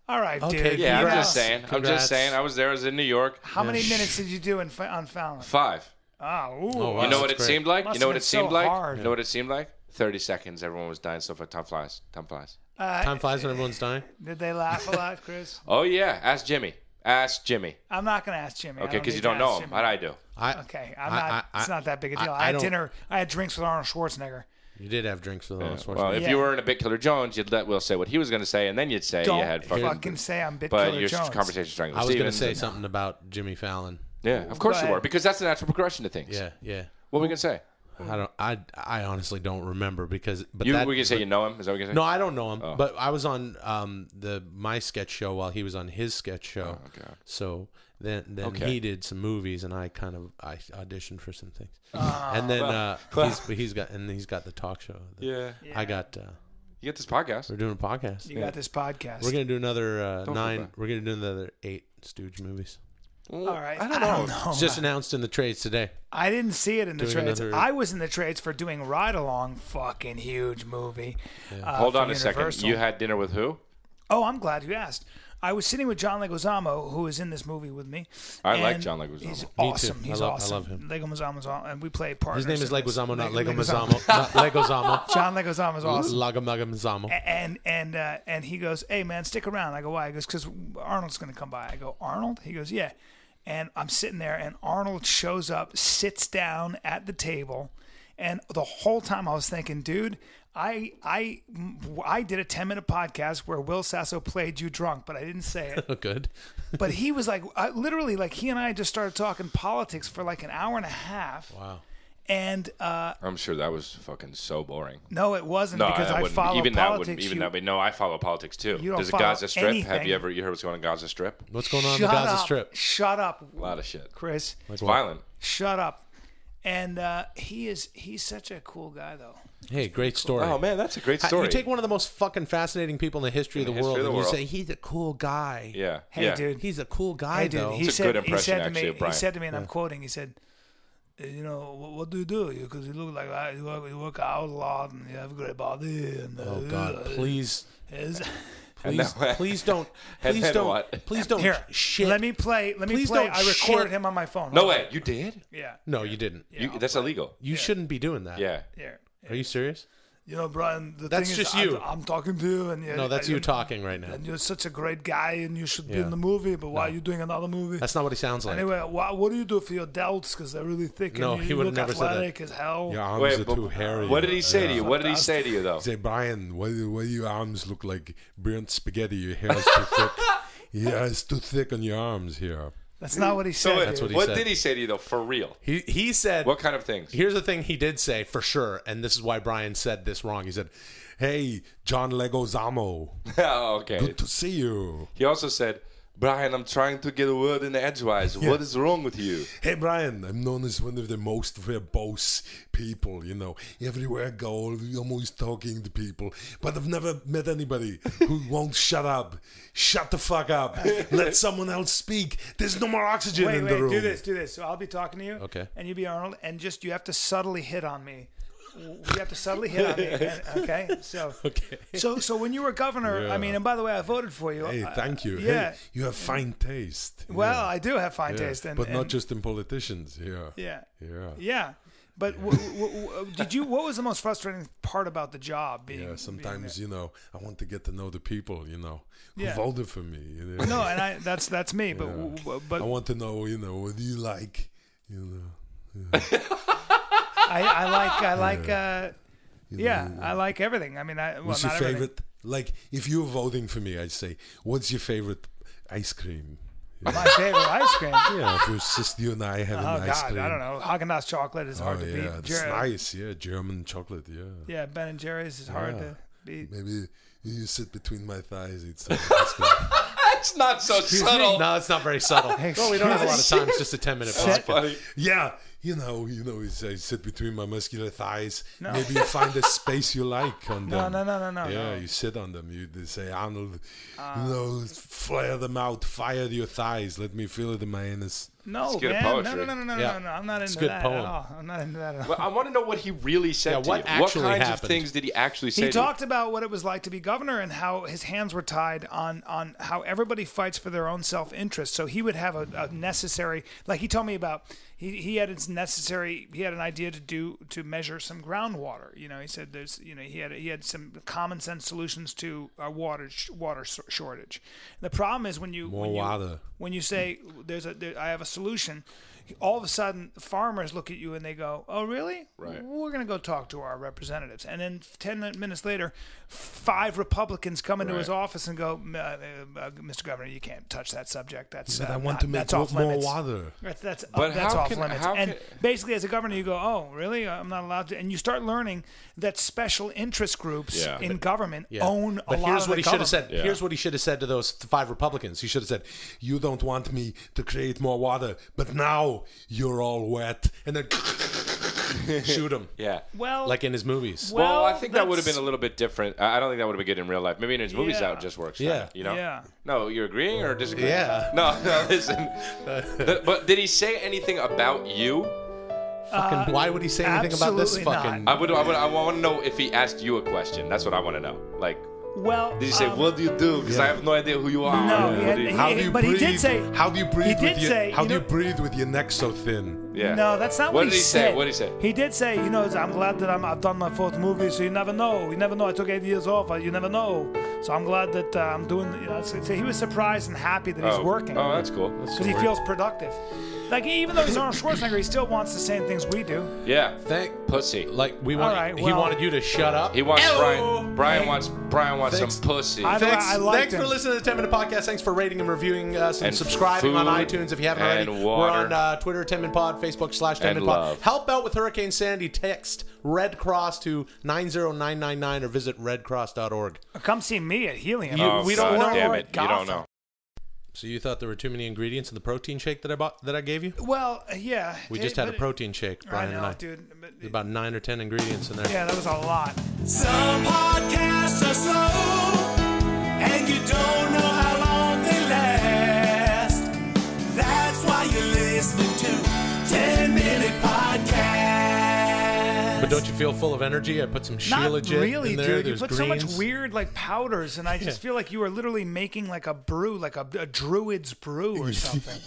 All right, okay, dude. Yeah, congrats. I'm just saying. Congrats. I'm just saying. I was there. I was in New York. How yeah. many minutes did you do in, on Fallon? Five. Oh, ooh. oh wow. You know what That's it great. seemed like? Must you know what it seemed so like? Hard. You know what it seemed like? thirty seconds. Everyone was dying. So far, time flies. Time flies. Uh, time flies when everyone's dying? Did they laugh a lot, Chris? Oh, yeah. Ask Jimmy. Ask Jimmy. I'm not going to ask Jimmy. Okay, because you don't know him. But I do. I, okay. I'm I, not. I, it's not that big a deal. I, I, I had dinner. I had drinks with Arnold Schwarzenegger. You did have drinks with Arnold yeah. Schwarzenegger. Well, if yeah. you were in a Bit Killer Jones, you'd let Will say what he was going to say, and then you'd say Don't you had fucking... fucking say I'm Bit Killer Jones. But your conversation strangler. I was going to say something no. about Jimmy Fallon. Yeah, of course you were, because that's the natural progression of things. Yeah, yeah. What were we going to say? I don't. I, I honestly don't remember because. But you that, we can say but, you know him. Is that what you saying? No, I don't know him. Oh. But I was on um the my sketch show while he was on his sketch show. Oh God. So then then okay. he did some movies and I kind of I auditioned for some things. Oh, and then well, uh well. he's he's got and he's got the talk show. The, yeah. yeah. I got. Uh, you got this podcast. We're doing a podcast. You yeah. got this podcast. We're gonna do another uh, nine. We're gonna do another eight Stooge movies. Well, All right. I don't know. I don't know. It's just announced in the trades today. I didn't see it in the doing trades. Another... I was in the trades for doing Ride Along, fucking huge movie. Yeah. Uh, Hold on a Universal. second. You had dinner with who? Oh, I'm glad you asked. I was sitting with John Leguizamo, who is in this movie with me. I like John Leguizamo. He's awesome. He's I love, awesome. I love him. Leguizamo's awesome. And we play partners. His name is Leguizamo, not Leguizamo. Not Leguizamo. John Leguizamo's awesome. Leguizamo. And and uh, and he goes, "Hey man, stick around." I go, "Why?" He goes, "Because Arnold's going to come by." I go, "Arnold?" He goes, "Yeah." And I'm sitting there, and Arnold shows up, sits down at the table, and the whole time I was thinking, dude. I I I did a ten minute podcast where Will Sasso played you drunk, but I didn't say it. Oh, good. But he was like, I, literally, like he and I just started talking politics for like an hour and a half. Wow. And uh, I'm sure that was fucking so boring. No, it wasn't no, because I, I follow even politics. That wouldn't, even you, that would no, I follow politics too. You don't Does follow Gaza Strip? Anything. Have you ever you heard what's going on in Gaza Strip? What's going on Shut in the Gaza up. Strip? Shut up. A lot of shit, Chris. Like it's what? Violent. Shut up. And uh, he is—he's such a cool guy, though. Hey, great story. Oh man, that's a great story. You take one of the most fucking fascinating people in the history in the of the history world, of the and world. You say he's a cool guy. Yeah. Hey, yeah. dude, he's a cool guy, hey, dude, though. It's a said, good impression, actually. He said to me, Bryan. He said to me, and yeah. I'm quoting. He said, "You know, what, what do you do? Because you look like I, you, work, you work out a lot, and you have a great body." And, oh uh, God, uh, please. Is, Please, please don't, please and don't, what? please don't. Here, shit. Let me play. Let me please play. I recorded shit. him on my phone. No way, you did? Yeah. No, you didn't. Yeah, you, that's play. illegal. You yeah. shouldn't be doing that. Yeah. yeah. Yeah. Are you serious? You know, Bryan. The that's thing just is, you. I'm, I'm talking to you, and yeah, no, that's I, you talking right now. And you're such a great guy, and you should yeah. be in the movie. But why no. are you doing another movie? That's not what he sounds like. Anyway, what, what do you do for your delts? Because they're really thick. No, and you, he would never say that. As hell. Your arms Wait, are but, too hairy. What did he say yeah. to you? What did he say to you though? He said, Bryan, why do your arms look like burnt spaghetti? Your hair is too thick. Yeah, it's too thick on your arms here. That's not what he said. So that's what he what said. did he say to you, though, for real? He he said... What kind of things? Here's the thing he did say, for sure, and this is why Bryan said this wrong. He said, hey, John Leguizamo. Oh, okay. Good to see you. He also said, Bryan, I'm trying to get a word in edgewise. Yeah. What is wrong with you? Hey, Bryan, I'm known as one of the most verbose people, you know. Everywhere I go, I'm always talking to people. But I've never met anybody who won't shut up. Shut the fuck up. Let someone else speak. There's no more oxygen wait, in wait, the room. Do this, do this. So I'll be talking to you. Okay. And you be Arnold. And just you have to subtly hit on me. You have to subtly hit on me, and, okay? So, okay. so, so when you were governor, yeah. I mean, and by the way, I voted for you. Hey, thank you. Uh, yeah, hey, you have fine taste. Well, yeah. I do have fine yeah. taste, and, but and, not just in politicians. Yeah, yeah, yeah. yeah. But yeah. W w w did you? What was the most frustrating part about the job? Being yeah, sometimes being you know, I want to get to know the people, you know, who yeah. voted for me. You know? No, and I, that's that's me. Yeah. But but I want to know, you know, what do you like, you know. Yeah. I, I like, I like, uh, yeah, I like everything. I mean, I, well, what's your favorite? Like, if you're voting for me, I'd say, what's your favorite ice cream? Yeah. My favorite ice cream? Yeah, if your sister you and I had an ice cream. Oh, God, I don't know. Häagen-Dazs chocolate is hard to beat. Oh, yeah, it's nice, yeah, German chocolate, yeah. Yeah, Ben and Jerry's is hard to beat. Maybe you sit between my thighs, it's like ice cream. It's not so Excuse subtle. Me? No, it's not very subtle. Well, we don't have a lot of time. It's just a ten-minute podcast. Yeah, you know, you know, I sit between my muscular thighs. No. Maybe you find a space you like on them. No, no, no, no, no. Yeah, no. You sit on them. You they say, Arnold, uh, you know, flare them out, fire your thighs. Let me feel it in my anus. No, man. No, no, no, no, no, yeah. no, no. I'm not into it's good that poem. at all. I'm not into that at all. Well, I want to know what he really said yeah, to what you. Actually what kinds happened? Of things did he actually say? He to talked you? about what it was like to be governor and how his hands were tied on on how everybody fights for their own self-interest. So he would have a, a necessary, like he told me about, he, he had his necessary, he had an idea to do, to measure some groundwater. You know, he said there's, you know, he had he had some common sense solutions to our water, water shortage. The problem is when you, More when, water. you when you say there's a, there, I have a solution, all of a sudden farmers look at you and they go, oh really? Right. We're going to go talk to our representatives. And then ten minutes later, five Republicans come into right. his office and go, uh, uh, Mister Governor, you can't touch that subject. That's uh, I want not, to make off more limits. water. That's, that's, uh, that's off can, limits. And can... basically as a governor, you go, oh really? I'm not allowed to. And you start learning that special interest groups yeah. in but, government yeah. own but a lot of what the he government. Should have said, yeah. Here's what he should have said to those five Republicans. He should have said, you don't want me to create more water, but now you're all wet. And then shoot him. Yeah. Well, like in his movies. Well, well I think that would have been a little bit different. I don't think that would have been good in real life. Maybe in his yeah. movies that just works. Yeah. Right? You know? Yeah. No, you're agreeing or disagreeing? Yeah. No, no, listen. But did he say anything about you? Fucking, uh, why would he say anything about this fucking? I would, I would. I want to know if he asked you a question. That's what I want to know. Like. Well, did he say, um, what do you do? Because yeah. I have no idea who you are. No, yeah. had, do you, how do you but breathe? He did say, how do you breathe? With your, say, how you do know, you breathe with your neck so thin? Yeah. No, that's not what, what did he, he said. Say? What did he say? He did say, you know, I'm glad that I'm, I've done my fourth movie, so you never know. You never know. I took eight years off. You never know. So I'm glad that uh, I'm doing. You know, so he was surprised and happy that he's oh. working. Oh, that's cool. Because so he feels productive. Like, even though he's Arnold Schwarzenegger, he still wants the same things we do. Yeah. Thank pussy. Like, we want. Right, well, he wanted you to shut up. He wants Bryan. Bryan hey. wants Bryan wants thanks. some pussy. I, thanks. I thanks for listening to the ten minute podcast. Thanks for rating and reviewing us and, and subscribing on iTunes if you haven't already. Water. We're on uh, Twitter, ten minute pod, Facebook slash Diamond Pod. Help out with Hurricane Sandy. Text Red Cross to nine zero nine nine nine or visit red cross dot org. Come see me at Helium. You, oh, we don't know. Damn it. You don't know. So you thought there were too many ingredients in the protein shake that I bought, that I gave you? Well, yeah. We it, just had a protein shake, Brian I know, and I. Dude, but There's about nine or ten ingredients in there. Yeah, that was a lot. Some podcasts are slow, and you don't know how long they last. That's why you're listening to ten minute Podcast. But don't you feel full of energy? I put some Shilajit really, in there. Not really, dude. There's you put greens. So much weird, like, powders, and I just yeah. feel like you were literally making, like, a brew, like a, a druid's brew or something.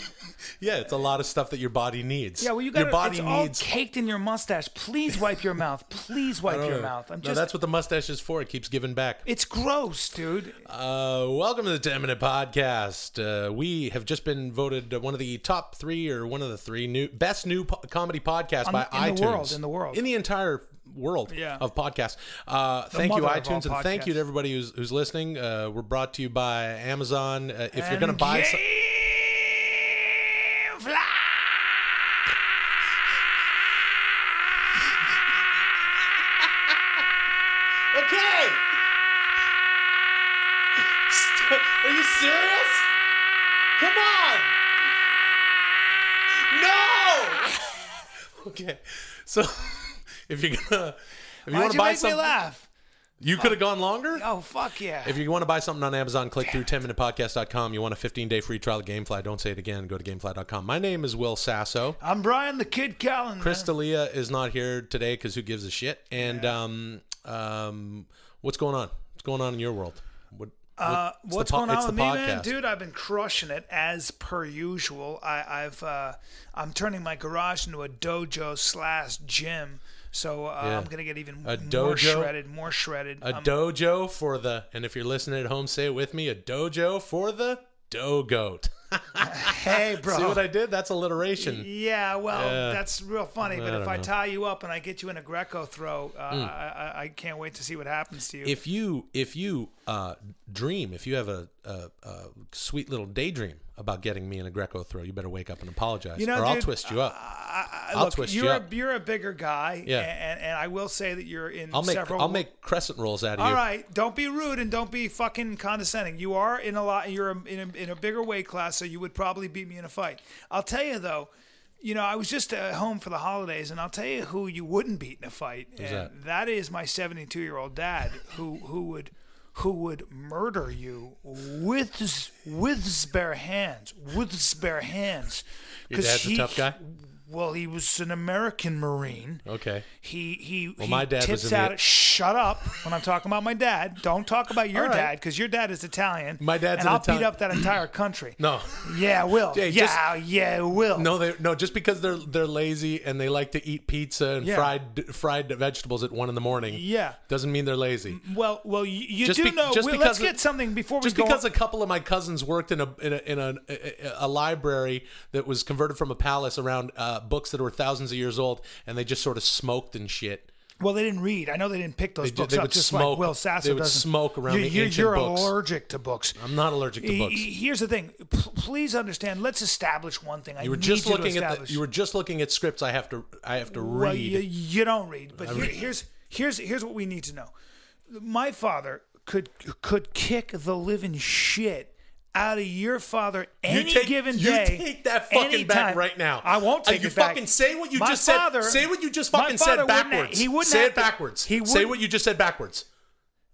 Yeah, it's a lot of stuff that your body needs. Yeah, well, you got your body it's needs... all caked in your mustache. Please wipe your mouth. Please wipe your know. mouth. I'm no, just... that's what the mustache is for. It keeps giving back. It's gross, dude. Uh, welcome to the ten minute Podcast. Uh, we have just been voted one of the top three or one of the three new best new po comedy podcasts by in iTunes. In the world, in the world. In the entire world yeah. of podcasts. Uh, thank you, iTunes, and podcasts. Thank you to everybody who's, who's listening. Uh, we're brought to you by Amazon. Uh, if and you're going to buy... some Okay. Are you serious? Come on. No. Okay. So if you're gonna, if you want to buy something, laugh. You could have gone longer? Oh, fuck yeah. If you want to buy something on Amazon, click Damn. through ten minute podcast dot com. You want a fifteen day free trial of GameFly. Don't say it again. Go to GameFly dot com. My name is Will Sasso. I'm Bryan the Kid Callen. Chris D'Elia is not here today because who gives a shit? And yeah. um, um, what's going on? What's going on in your world? What, uh, what's what's going on with me, man? Dude, I've been crushing it as per usual. I, I've, uh, I'm turning my garage into a dojo slash gym. So uh, yeah. I'm going to get even a more dojo, shredded, more shredded. A um, dojo for the, and if you're listening at home, say it with me, a dojo for the dough goat. Hey, bro. See what I did? That's alliteration. Yeah, well, uh, that's real funny, but I if I know. tie you up and I get you in a Greco throw, uh, mm. I, I, I can't wait to see what happens to you. If you, if you uh, dream, if you have a, a, a sweet little daydream about getting me in a Greco throw, you better wake up and apologize, you know, or dude, I'll twist you up. I, I, I'll look, twist you're you up. A, you're a bigger guy, yeah. and, and I will say that you're in I'll make, several... I'll make crescent rolls out of All you. All right, don't be rude and don't be fucking condescending. You are in a lot. You're in a, in a bigger weight class, so you would probably beat me in a fight. I'll tell you, though, you know, I was just at home for the holidays, and I'll tell you who you wouldn't beat in a fight. Who's and that? That is my seventy-two-year-old dad, who, who would... who would murder you with with his bare hands, with his bare hands. Your dad's he, a tough guy? Well, he was an American Marine. Okay. He he, well, he my dad tips was out. The... Shut up when I'm talking about my dad. Don't talk about your right. dad, because your dad is Italian. My dad's and an I'll Italian. beat up that entire country. No. Yeah, I will. Hey, yeah, just, yeah, I will. No, they no. Just because they're they're lazy and they like to eat pizza and yeah. fried fried vegetables at one in the morning. Yeah. Doesn't mean they're lazy. Well, well, you, you do be, know. Just well, let's of, get something before we just go. Just because on. a couple of my cousins worked in a in a in a, a, a library that was converted from a palace around. Uh, books that were thousands of years old, and they just sort of smoked and shit. Well, they didn't read. I know they didn't pick those they, books they up, would just smoke, like Will Sasso They would doesn't. smoke around you, the you, ancient you're books. You're allergic to books. I'm not allergic to books. Here's the thing. P please understand. Let's establish one thing. I you were just need looking at the, you were just looking at scripts. I have to. I have to well, read. You, you don't read. But here, read. here's here's here's what we need to know. My father could could kick the living shit out of your father any you take, given day. You take that fucking anytime. back right now. I won't take uh, you it back. You fucking say what you my just father, said. Say what you just fucking said backwards. He wouldn't say it to, backwards. He say what you just said backwards.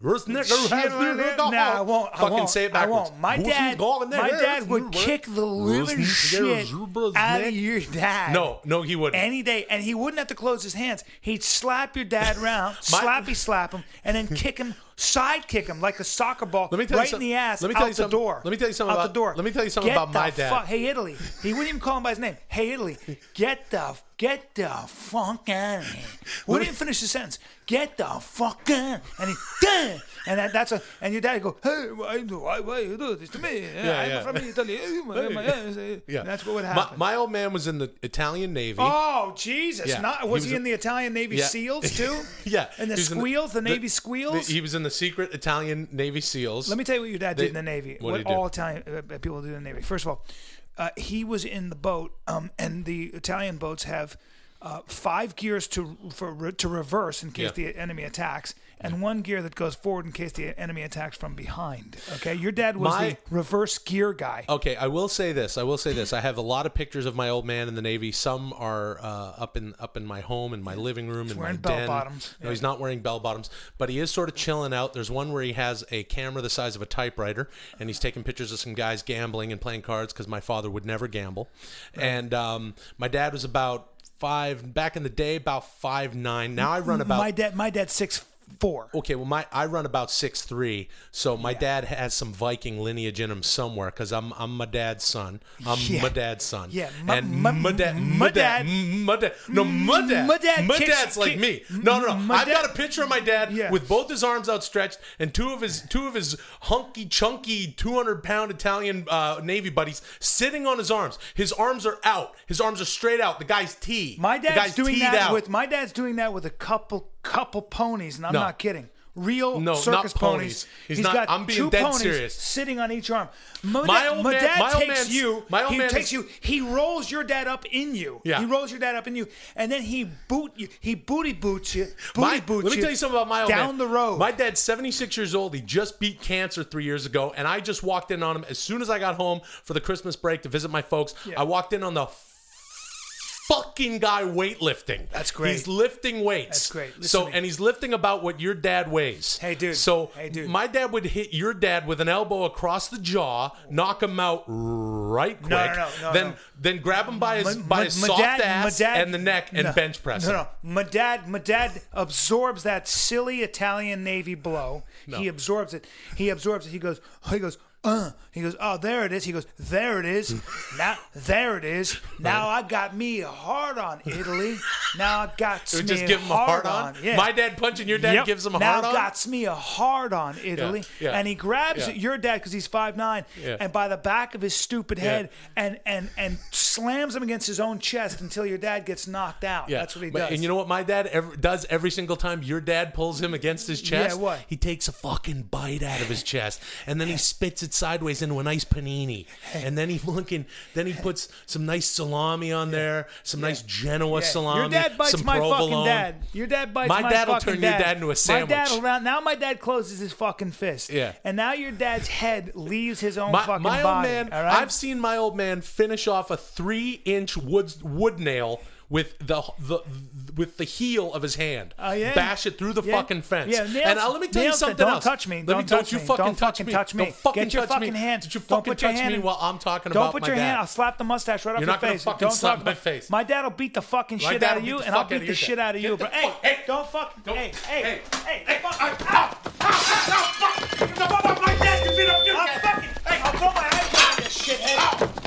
No, I won't. I fucking won't, say it backwards. I won't. My dad, my dad would kick the living shit out of your dad. No, no, he wouldn't. Any day. And he wouldn't have to close his hands. He'd slap your dad around, slappy slap him, and then kick him, side kick him like a soccer ball right in the ass out the door. Let me tell you something about the door. Let me tell you something about my dad. Hey, Italy. He wouldn't even call him by his name. Hey, Italy. Get the Get the fuck out of here. We didn't finish the sentence. Get the fuck out. And he, Duh! and that, that's a, and your dad go, hey, why, why, why you do this to me? Yeah, I'm yeah. from Italy. Yeah. That's what would happen. My, my old man was in the Italian Navy. Oh, Jesus. Yeah. Not, was he, was he a, in the Italian Navy yeah. SEALs too? Yeah. And the squeals, the, the Navy squeals? The, he was in the secret Italian Navy SEALs. Let me tell you what your dad did they, in the Navy. What, what all do? Italian uh, people do in the Navy. First of all, Uh, he was in the boat, um, and the Italian boats have uh, five gears to for re, to reverse in case yeah. the enemy attacks, and one gear that goes forward in case the enemy attacks from behind. Okay, your dad was my, the reverse gear guy. Okay, I will say this. I will say this. I have a lot of pictures of my old man in the Navy. Some are uh, up in up in my home, in my living room, he's in my den. He's wearing bell bottoms. No, yeah. he's not wearing bell bottoms, but he is sort of chilling out. There's one where he has a camera the size of a typewriter, and he's taking pictures of some guys gambling and playing cards because my father would never gamble. Right. And um, my dad was about five, back in the day, about five nine. Now I run about... My, dad, my dad's six foot four. Four. Okay, well, my I run about six three, so my yeah. dad has some Viking lineage in him somewhere, because I'm I'm my dad's son. I'm yeah. my dad's son. Yeah, my, and my, my dad, my dad, my dad, no, my dad, my, dad my kicks, dad's like kick, me. No, no, no. I've dad, got a picture of my dad yeah. with both his arms outstretched and two of his two of his hunky, chunky, two hundred pound Italian uh, Navy buddies sitting on his arms. His arms are out. His arms are straight out. The guy's T. My dad's the guy's doing that out. with my dad's doing that with a couple. Couple ponies, and I'm no. not kidding. Real no, circus not ponies. ponies. He's, He's not, got I'm being two dead ponies serious. sitting on each arm. My, my, da old, my man, dad my takes old you. My old he man takes is... you. He rolls your dad up in you. Yeah. He rolls your dad up in you, and then he boot you. He booty boots you. Booty my, boots let me you tell you something about my old down man. the road. My dad's seventy-six years old. He just beat cancer three years ago, and I just walked in on him as soon as I got home for the Christmas break to visit my folks. Yeah. I walked in on the fucking guy weightlifting. That's great. He's lifting weights. That's great. Listen so and he's lifting about what your dad weighs. Hey dude. So hey, dude. my dad would hit your dad with an elbow across the jaw, knock him out right quick. No, no, no, no, then no. then grab him by his my, by his my soft dad, ass my dad, and the neck and no, bench press him. No, no. My dad my dad absorbs that silly Italian Navy blow. No. He absorbs it. He absorbs it. He goes he goes Uh, he goes, oh, there it is. He goes, there it is. Now, there it is. Now I got me hard on, Italy. Now I got me just give him hard a hard on. on. Yeah. My dad punching your dad yep. gives him a hard now on. Now got me a hard on, Italy. Yeah. Yeah. And he grabs yeah. your dad because he's five nine yeah. and by the back of his stupid head yeah. and, and, and slams him against his own chest until your dad gets knocked out. Yeah. That's what he does. And you know what my dad ever, does every single time your dad pulls him against his chest? Yeah, what? He takes a fucking bite out of his chest and then he spits it sideways into a nice panini, and then he looking, then he puts some nice salami on yeah. there, some yeah. nice Genoa yeah. salami. Your dad bites some my provolone. fucking dad. Your dad bites my, my dad. My dad will turn dad. your dad into a sandwich. My dad will, now my dad closes his fucking fist. Yeah, and now your dad's head leaves his own my, fucking my body. Old man, all right? I've seen my old man finish off a three-inch wood wood nail with the the. With the heel of his hand, uh, yeah. bash it through the yeah. fucking fence. Yeah, nails, and uh, let me tell you something don't else. Don't touch me. Let don't me, touch don't you fucking don't touch me. Touch me. Don't fucking Get your touch fucking me. Hand. Don't you fucking don't touch me in. while I'm talking don't about my dad. Don't put your hand. I'll slap the mustache right You're off your face. You're not gonna fucking don't slap my face. My dad'll beat the fucking my shit out of you, and I'll beat the shit out of you. But hey, don't fucking. Hey, hey, hey, fuck. Ow, fuck. My dad can beat up your fucking. Hey, I'll put my hand on this shithead.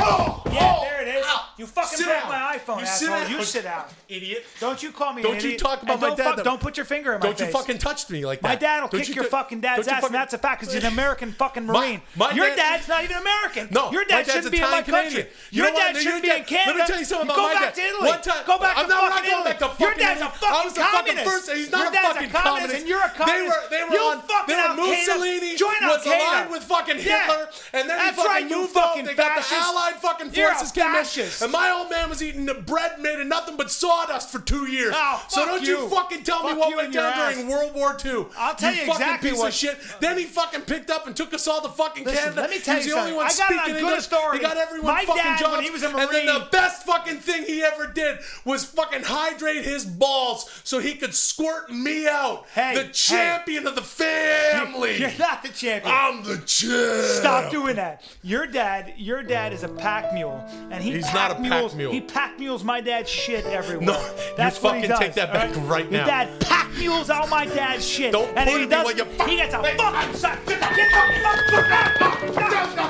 Oh, yeah, oh, there it is. Ow. You fucking broke my iPhone, you asshole. Sit you sit out, idiot. Don't you call me don't an idiot. Don't you talk about my dad. Fuck, don't put your finger in my don't face. Don't you fucking touch me like that. My dad will don't kick you your fucking dad's ass, fucking... and that's a fact, because he's an American fucking Marine. My, my your dad... dad's not even American. No, your dad shouldn't be in my Canadian. country. You your dad shouldn't be in Canada. Let me tell you something about Go my dad. Go back to Italy. One time, go back I'm to not, fucking Italy. Back to fucking your dad's a fucking communist. He's not a fucking communist, and you're a communist. They were on Mussolini was aligned with fucking Hitler, and then he fucking moved on. They got the Allied fucking forces came in. And my old man was eating the bread made of nothing but sawdust for two years. Oh, so don't you, you fucking tell fuck me what went down ass. during World War Two. I'll tell you, you fucking exactly piece what. of shit. Then he fucking picked up and took us all to fucking Listen, Canada. Let me tell He's you the something. only one I got speaking English. Story. He got everyone my fucking dad, jobs. When he was a Marine, and then the best fucking thing he ever did was fucking hydrate his balls so he could squirt me out. Hey, the champion hey. of the family. You're not the champion. I'm the champ. Stop doing that. Your dad, your dad is a pack mule, and he. He's not a pack mule. He pack mules my dad's shit everywhere. No, that's you fucking does, take that back right, right now. Your dad pack mules out my dad's shit. Don't and if he does, you fuck he gets a fucking suck. Get the fuck.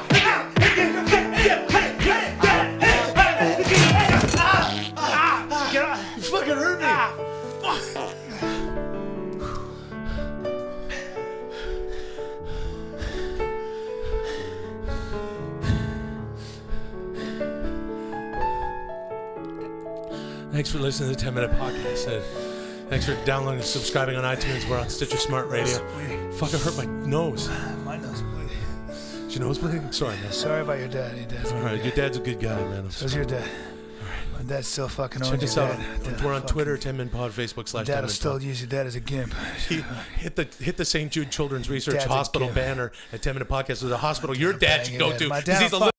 Fucking hurt me. Thanks for listening to the ten minute podcast. Thanks for downloading and subscribing on iTunes. We're on Stitcher Smart Radio. Fucking hurt my nose. My nose bleeding. your nosebleed? Sorry, man. Sorry about your dad. Your dad's all right. Your dad's a good guy, man. I'm How's your dad? All right. My dad still fucking owns your us dad. Check this out. We're on Twitter, ten min pod, Facebook slash ten min pod. Dad'll still use your dad as a gimp. He hit the hit the Saint Jude Children's Research dad's Hospital banner at ten minute podcast. There's a hospital your dad should go to. My dad's a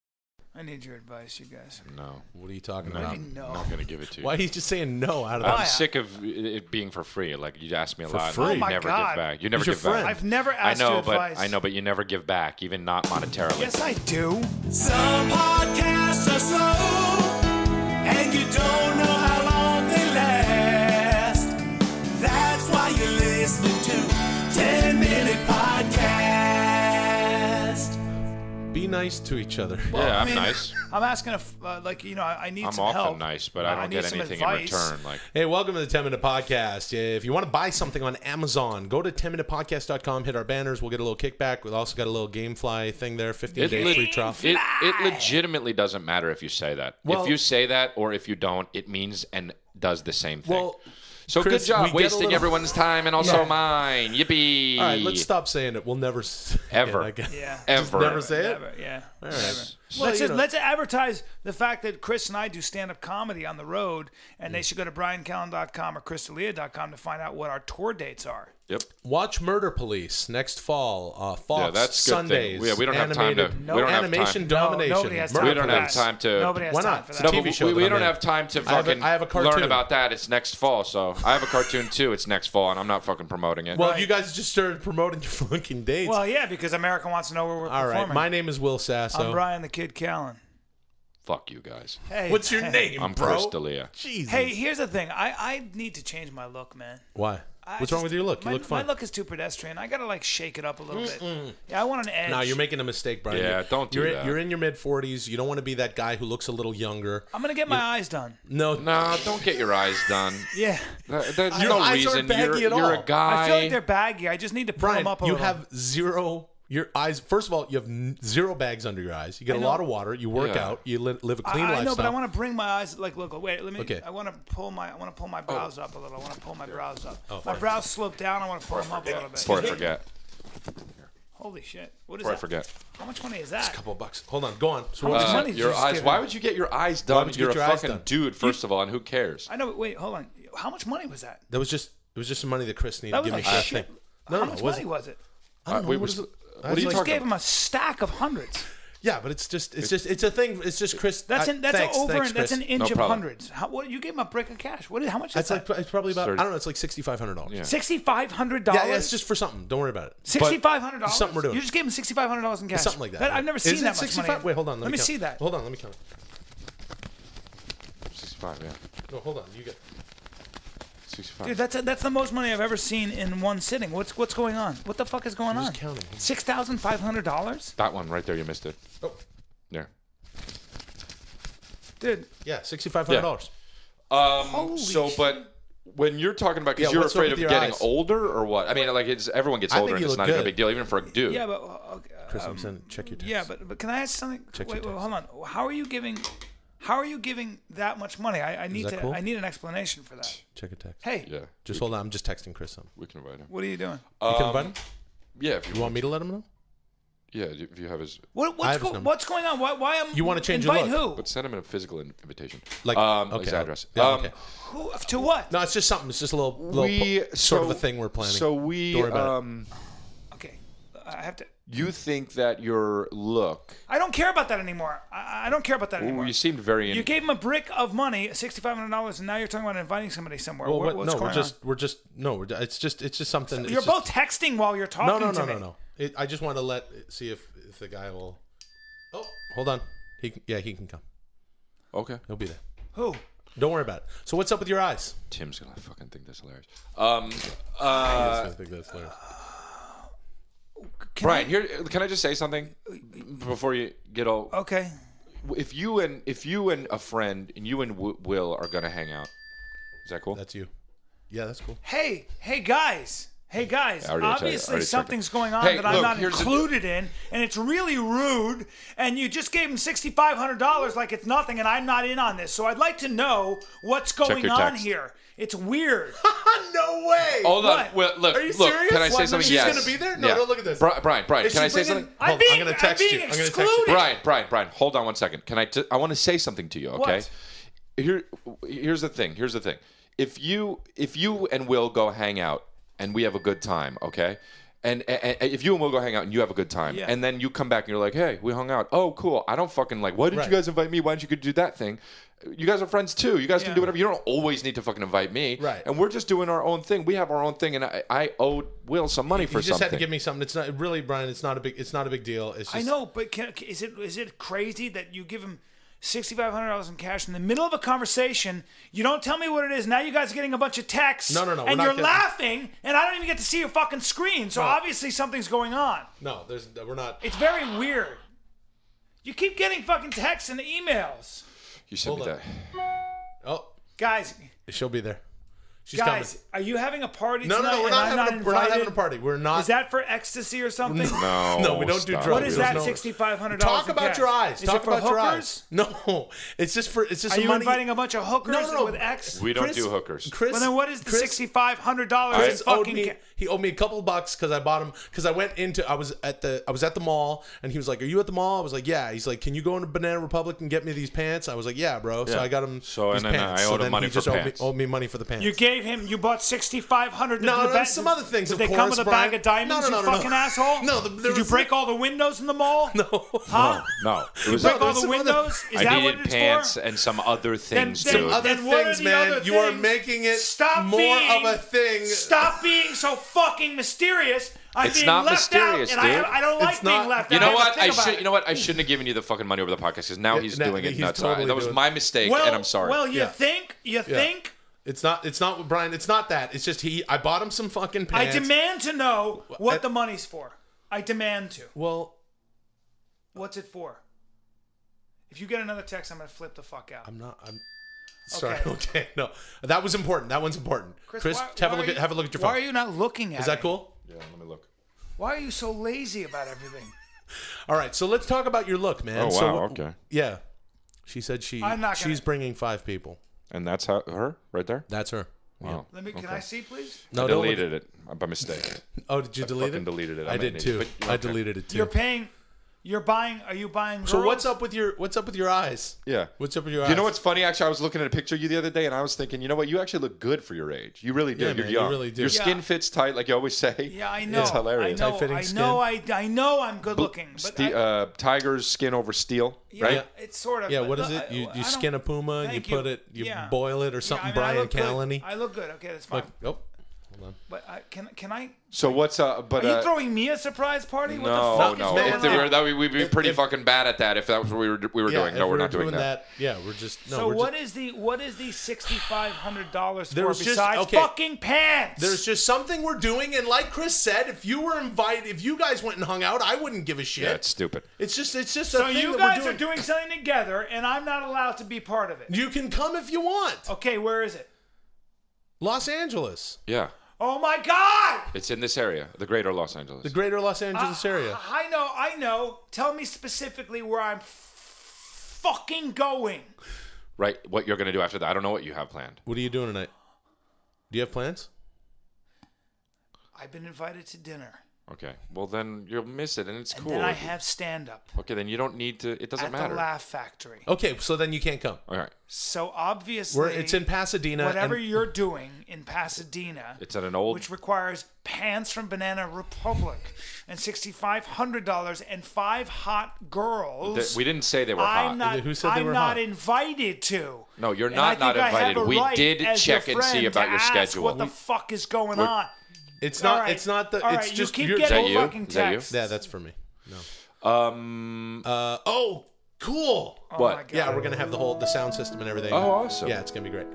I need your advice, you guys. No. What are you talking about? I'm not going to give it to you. Why are you just saying no out of that? I'm sick of it being for free. Like, you ask me a lot. For free? You never give back. You never give back. I've never asked you advice. I know, but you never give back, even not monetarily. Yes, I do. Some podcasts are slow, and you don't know how long they last. That's why you're listening to ten minute podcast. Be nice to each other. Well, yeah, I'm I mean, nice. I'm asking if, uh, like, you know, I, I need I'm some help. I'm often nice, but I don't I get anything in return. Like, hey, welcome to the ten minute podcast. If you want to buy something on Amazon, go to ten minute podcast dot com, hit our banners. We'll get a little kickback. We've also got a little GameFly thing there, fifteen day free trial. It, it legitimately doesn't matter if you say that. Well, if you say that or if you don't, it means and does the same thing. Well, so Chris, good job wasting little... everyone's time and also yeah. mine. Yippee. All right, let's stop saying it. We'll never ever. It, yeah. Ever. Just never say never, it? Never, yeah. All right. Never. Well, let's, just, let's advertise the fact that Chris and I do stand-up comedy on the road, and mm. they should go to bryan callen dot com or chris d'elia dot com to find out what our tour dates are. Yep. Watch Murder Police next fall. Uh, Fox yeah, that's Sundays. Good thing. Yeah, we don't animated, have time to. No, we don't animation have time. domination. No, nobody has time we don't have time to. Nobody has why not? Time for that. No, T V show we, we don't in. have time to fucking I have a, I have a cartoon. learn about that. It's next fall, so I have a cartoon too. It's next fall, and I'm not fucking promoting it. Well, right. you guys just started promoting your fucking dates. Well, yeah, because America wants to know where we're All performing. All right. My name is Will Sasso. I'm Bryan the Kid Callen. Fuck you guys. Hey, what's your name, I'm bro? Chris D'Elia. Jesus. Hey, here's the thing. I, I need to change my look, man. Why? I What's just, wrong with your look? You my, look fine. My look is too pedestrian. I gotta like shake it up a little mm-mm. bit. Yeah, I want an edge. No, you're making a mistake, Bryan. Yeah, don't do you're that. In, you're in your mid forties. You don't want to be that guy who looks a little younger. I'm gonna get my you're, eyes done. No, no, don't get your eyes done. yeah, there's your no eyes reason. Aren't baggy you're, at all. You're a guy. I feel like they're baggy. I just need to pull Bryan, them up a you little. You have zero. Your eyes, first of all, you have n zero bags under your eyes. You get a lot of water. You work yeah. out. You li live a clean I, I lifestyle. I know, but I want to bring my eyes, like, look, wait, let me, okay. I want to pull my, I want to pull my brows oh. up a little. I want to pull my brows up. Oh, my brows it. slope down. I want to pull them up a little bit. Before I forget. Holy shit. What is Before that? I forget. How much money is that? It's a couple bucks. Hold on. Go on. So How much uh, money your you eyes, Why would you get your eyes done? You you're your a fucking done? dude, first you, of all, and who cares? I know, but wait, hold on. How much money was that? That was just, it was just some money that Chris needed to give me. How much money was it? I don't know. What are you just gave him a stack of hundreds. Yeah, but it's just it's just it's a thing. It's just Chris. That's an, that's I, thanks, over. Thanks, that's an inch no of hundreds. How, what you gave him a brick of cash? What? Is, how much? Is that's that? like it's probably about. thirty. I don't know. It's like sixty five hundred dollars. Yeah. Sixty five hundred dollars. Yeah, yeah, it's just for something. Don't worry about it. Sixty five hundred dollars. Something we're doing. You just gave him sixty five hundred dollars in cash. It's something like that. that right? I've never seen Isn't that much money. Wait, hold on. Let, let me count. see that. Hold on. Let me count. Sixty five. Yeah. No, hold on. You get. Dude, that's a, that's the most money I've ever seen in one sitting. What's what's going on? What the fuck is going I'm on? Counting. Six thousand five hundred dollars. That one right there, you missed it. Oh, there. Dude. Yeah, sixty five hundred dollars. Yeah. Um. Holy so, shit. But when you're talking about, because yeah, you're afraid of getting eyes? older or what? I mean, like it's everyone gets older, and it's not good. even a big deal, even for a dude. Yeah, but okay, Chris, um, I'm saying check your text. Yeah, but but can I ask something? Check wait, your wait, hold on. How are you giving? How are you giving that much money? I, I need to. Cool? I need an explanation for that. Check a text. Hey. Yeah. Just we hold can, on. I'm just texting Chris something. We can invite him. What are you doing? Um, you can invite him? Yeah. If you, you want me to let him know? Yeah. If you have his. What, what's, go, his what's going on? Why? Why am you want to change invite your look? Who? But send him a physical invitation. Like um, okay. his address. Yeah, um, okay. Who? To what? No, it's just something. It's just a little, little we, sort so, of a thing we're planning. So we. Don't worry about um, it. Okay. I have to. You think that your look... I don't care about that anymore. I, I don't care about that anymore. Ooh, you seemed very... You gave him a brick of money, sixty-five hundred dollars, and now you're talking about inviting somebody somewhere. Well, what, what's no, going we're just, on? We're just... No, we're, it's just it's just something... So you're both just, texting while you're talking no, no, no, to no, me. No, no, no, no. I just want to let... See if, if the guy will... Oh, hold on. He Yeah, he can come. Okay. He'll be there. Who? Don't worry about it. So what's up with your eyes? Tim's going to fucking think that's hilarious. Um, uh, going to think that's hilarious. Uh, Can Bryan, I, here can I just say something before you get all okay? If you and if you and a friend and you and w Will are gonna hang out, is that cool? That's you. Yeah, that's cool. Hey, hey guys, hey guys. Obviously something's going on hey, that I'm look, not included in, and it's really rude. And you just gave him sixty-five hundred dollars like it's nothing, and I'm not in on this. So I'd like to know what's going on here. It's weird. No way. Hold on. Well, look, Are you look, serious? Can I say what, something? She's yes. going to be there? No, yeah. don't look at this. Brian, Brian, Brian can I say something? I'm, being, I'm going to text you. I'm going to text you. Brian, Brian, Brian, hold on one second. Can I, t- I want to say something to you, okay? What? Here, here's the thing. Here's the thing. If you, if you and Will go hang out and we have a good time, okay? And, and, and if you and Will go hang out and you have a good time, yeah. and then you come back and you're like, hey, we hung out. Oh, cool. I don't fucking like, why didn't right. you guys invite me? Why didn't you do that thing? You guys are friends too. You guys yeah. can do whatever. You don't always need to fucking invite me. Right. And we're just doing our own thing. We have our own thing, and I, I owe Will some money you for something. You just had to give me something. It's not really, Brian. It's not a big. It's not a big deal. It's just, I know, but can, is it is it crazy that you give him sixty five hundred dollars in cash in the middle of a conversation? You don't tell me what it is. Now you guys are getting a bunch of texts. No, no, no. And we're you're not laughing, and I don't even get to see your fucking screen. So no. obviously something's going on. No, there's. We're not. It's very weird. You keep getting fucking texts and emails. You should Hold be there. Oh, guys, she'll be there. She's guys, coming. Are you having a party tonight? No, no, no, we're not, having, not, a, we're not having a party. We're not. Is that for ecstasy or something? No, no, we don't do drugs. What is that? No. Sixty-five hundred dollars. Talk about your eyes. Is Talk it for about hookers? Your eyes. No, it's just for. It's just. Are you money. inviting a bunch of hookers no, no, no. with X? We don't Chris, do hookers. Chris, well, then what is the sixty-five hundred dollars? Fucking. Me, he owed me a couple bucks because I bought him. Because I went into. I was at the. I was at the mall, and he was like, "Are you at the mall?" I was like, "Yeah." He's like, "Can you go into Banana Republic and get me these pants?" I was like, "Yeah, bro." So I got him. So and then I owed him money for pants. Owed me money for the pants. You gave. Him, you bought sixty-five hundred dollars. No, no, ba- some other things. Did they course, come with a Brian. bag of diamonds? No, no, no, you no, fucking no. asshole. No, the, did you break no. all the windows in the mall? No, huh? No, no. It was you break no, all the windows. Other... Is I that needed what it's pants for? And some other things. Then, then, too. Other things, man. Other you things? Are making it Stop more being, of a thing. Stop being so fucking mysterious. I'm it's being not left mysterious, out, dude. And I, I don't like it's being not, left you know out. What? I I should, you know what? I shouldn't have given you the fucking money over the podcast because now he's doing it nuts. That was my mistake, and I'm sorry. Well, you think? You think? It's not. It's not Brian. It's not that. It's just he. I bought him some fucking pants. I demand to know what I, the money's for. I demand to. Well, what's it for? If you get another text, I'm gonna flip the fuck out. I'm not. I'm sorry. Okay. okay no, that was important. That one's important. Chris, Chris why, have why a look. You, at, have a look at your phone. Why are you not looking at? Is that cool? Me? Yeah. Let me look. Why are you so lazy about everything? All right. So let's talk about your look, man. Oh wow. So, okay. Yeah. She said she. I'm not gonna, she's bringing five people. And that's how, her right there? That's her. Wow. Let me. Can okay. I see, please? No, I deleted it by mistake. Oh, did you I delete it? Deleted it. I, I did too. I deleted it too. You're paying. You're buying. Are you buying? Girls? So what's up with your? What's up with your eyes? Yeah. What's up with your eyes? You know what's funny? Actually, I was looking at a picture of you the other day, and I was thinking, you know what? You actually look good for your age. You really do. Yeah, you're man, young. You really do. Your yeah. skin fits tight, like you always say. Yeah, I know. It's hilarious. I know. Tight-fitting I know. I, I know. I'm good looking. But Ste- I, uh, tiger's skin over steel. Yeah, right? Yeah, it's sort of. Yeah. What is it? You, you skin a puma and you put it. You yeah. boil it or something. Yeah, I mean, Bryan Callen. I look good. Okay, that's fine. Look, oh. But I, can can I? So what's uh? But are you uh, throwing me a surprise party? No, what the fuck no. Is if there were, that, we'd be if, pretty if, fucking bad at that if that was what we were we were yeah, doing. No, we're, we're not doing, doing that. that. Yeah, we're just. No, so we're what just, is the what is the sixty-five hundred dollars for besides just, okay, fucking pants? There's just something we're doing, and like Chris said, if you were invited, if you guys went and hung out, I wouldn't give a shit. Yeah, it's stupid. It's just it's just. So a thing you guys that we're doing. are doing something together, and I'm not allowed to be part of it. You can come if you want. Okay, where is it? Los Angeles. Yeah. Oh my God! It's in this area, the greater Los Angeles. The greater Los Angeles I, area. I know, I know. Tell me specifically where I'm f- fucking going. Right, what you're going to do after that. I don't know what you have planned. What are you doing tonight? Do you have plans? I've been invited to dinner. Okay, well then you'll miss it, and it's and cool. And then I have stand-up. Okay, then you don't need to, it doesn't at matter. At the Laugh Factory. Okay, so then you can't come. All right. So obviously... We're, it's in Pasadena. Whatever and, you're doing in Pasadena... It's at an old... Which requires pants from Banana Republic and sixty-five hundred dollars and five hot girls... The, we didn't say they were hot. Not, Who said they I'm were hot? I'm not invited to. No, you're not not invited. We right did check and see about your schedule. What the we, fuck is going we're, on? It's not. Right. It's not the. All it's right. just. You keep getting you? fucking texts. Yeah, that's for me. No. Um. Uh. Oh, cool. Oh what? My God. Yeah, we're gonna have the whole the sound system and everything. Oh, awesome. Yeah, it's gonna be great.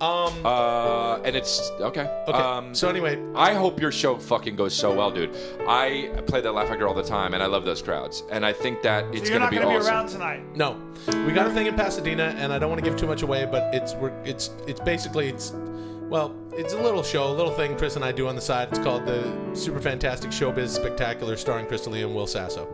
Um. Uh. And it's okay. Okay. Um, so anyway, I hope your show fucking goes so well, dude. I play that Laugh Factory all the time, and I love those crowds. And I think that it's so gonna be awesome. You're not gonna awesome. be around tonight. No, we got a thing in Pasadena, and I don't want to give too much away, but it's we're it's it's basically it's. Well, it's a little show, a little thing Chris and I do on the side. It's called the Super Fantastic Showbiz Spectacular, starring Chris D'Elia and Will Sasso.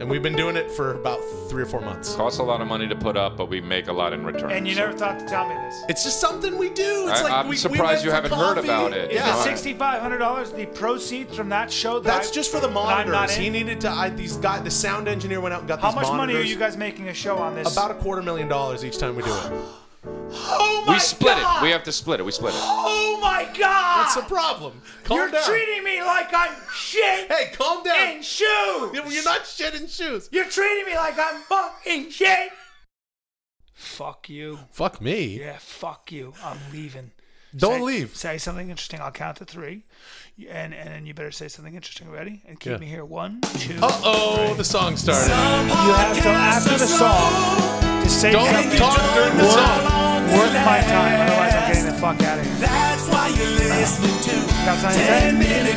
And we've been doing it for about three or four months. Costs a lot of money to put up, but we make a lot in return. And you so. never thought to tell me this. It's just something we do. It's I, like I'm we, surprised we you haven't coffee. heard about it. Is yeah. the six thousand five hundred dollars the proceeds from that show? That That's I, just for the monitors. He needed to. I, these guy, the sound engineer went out and got How these monitors. How much money are you guys making a show on this? About a quarter million dollars each time we do it. Oh my We split God. it. We have to split it. We split it. Oh my God! That's a problem. Calm You're down. treating me like I'm shit. Hey, calm down. In shoes. You're not shit in shoes. You're treating me like I'm fucking shit. Fuck you. Fuck me. Yeah, fuck you. I'm leaving. Don't say, leave. Say something interesting. I'll count to three, and and then you better say something interesting. Ready? And keep yeah. me here. One, two. Uh oh, three. The song started. Some you have till after the song. Say Don't talk during the song. Worth my time, otherwise I'm getting the fuck out of here. That's why you're listening to ten minute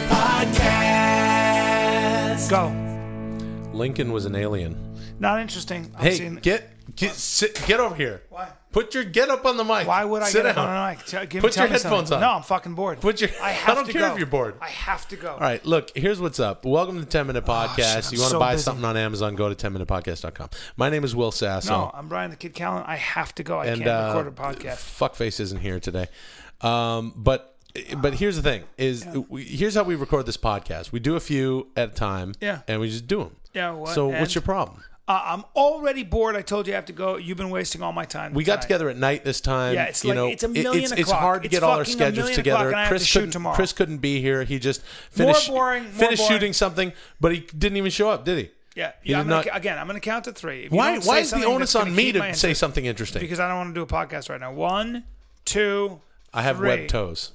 podcast. Go. Lincoln was an alien. Not interesting. I'm hey, get get sit, get over here. Why? Put your get up on the mic. Why would I sit get down. up on the mic? Give Put me, your headphones on. No, I'm fucking bored. Put your. I, have I don't to care go. if you're bored. I have to go. All right, look, here's what's up. Welcome to ten minute Podcast. Oh, shit, you want to so buy busy. something on Amazon, go to ten minute podcast dot com. My name is Will Sasso. No, I'm Bryan the Kid Callen. I have to go. I and, can't uh, record a podcast. Fuckface isn't here today. Um, but but here's the thing. is yeah. we, Here's how we record this podcast. We do a few at a time, yeah. and we just do them. Yeah. What? So and? what's your problem? Uh, I'm already bored. I told you I have to go. You've been wasting all my time. We got together at night this time. Yeah, it's you like know, it's a million it's, o'clock. It's hard to get it's all our schedules together. Chris, have to shoot couldn't, Chris couldn't be here. He just finished, more boring, more finished boring. shooting something, but he didn't even show up, did he? Yeah. He yeah I'm gonna, not, again, I'm going to count to three. If why why is the onus on me to say something interesting? Because I don't want to do a podcast right now. One, two, three. I have web toes.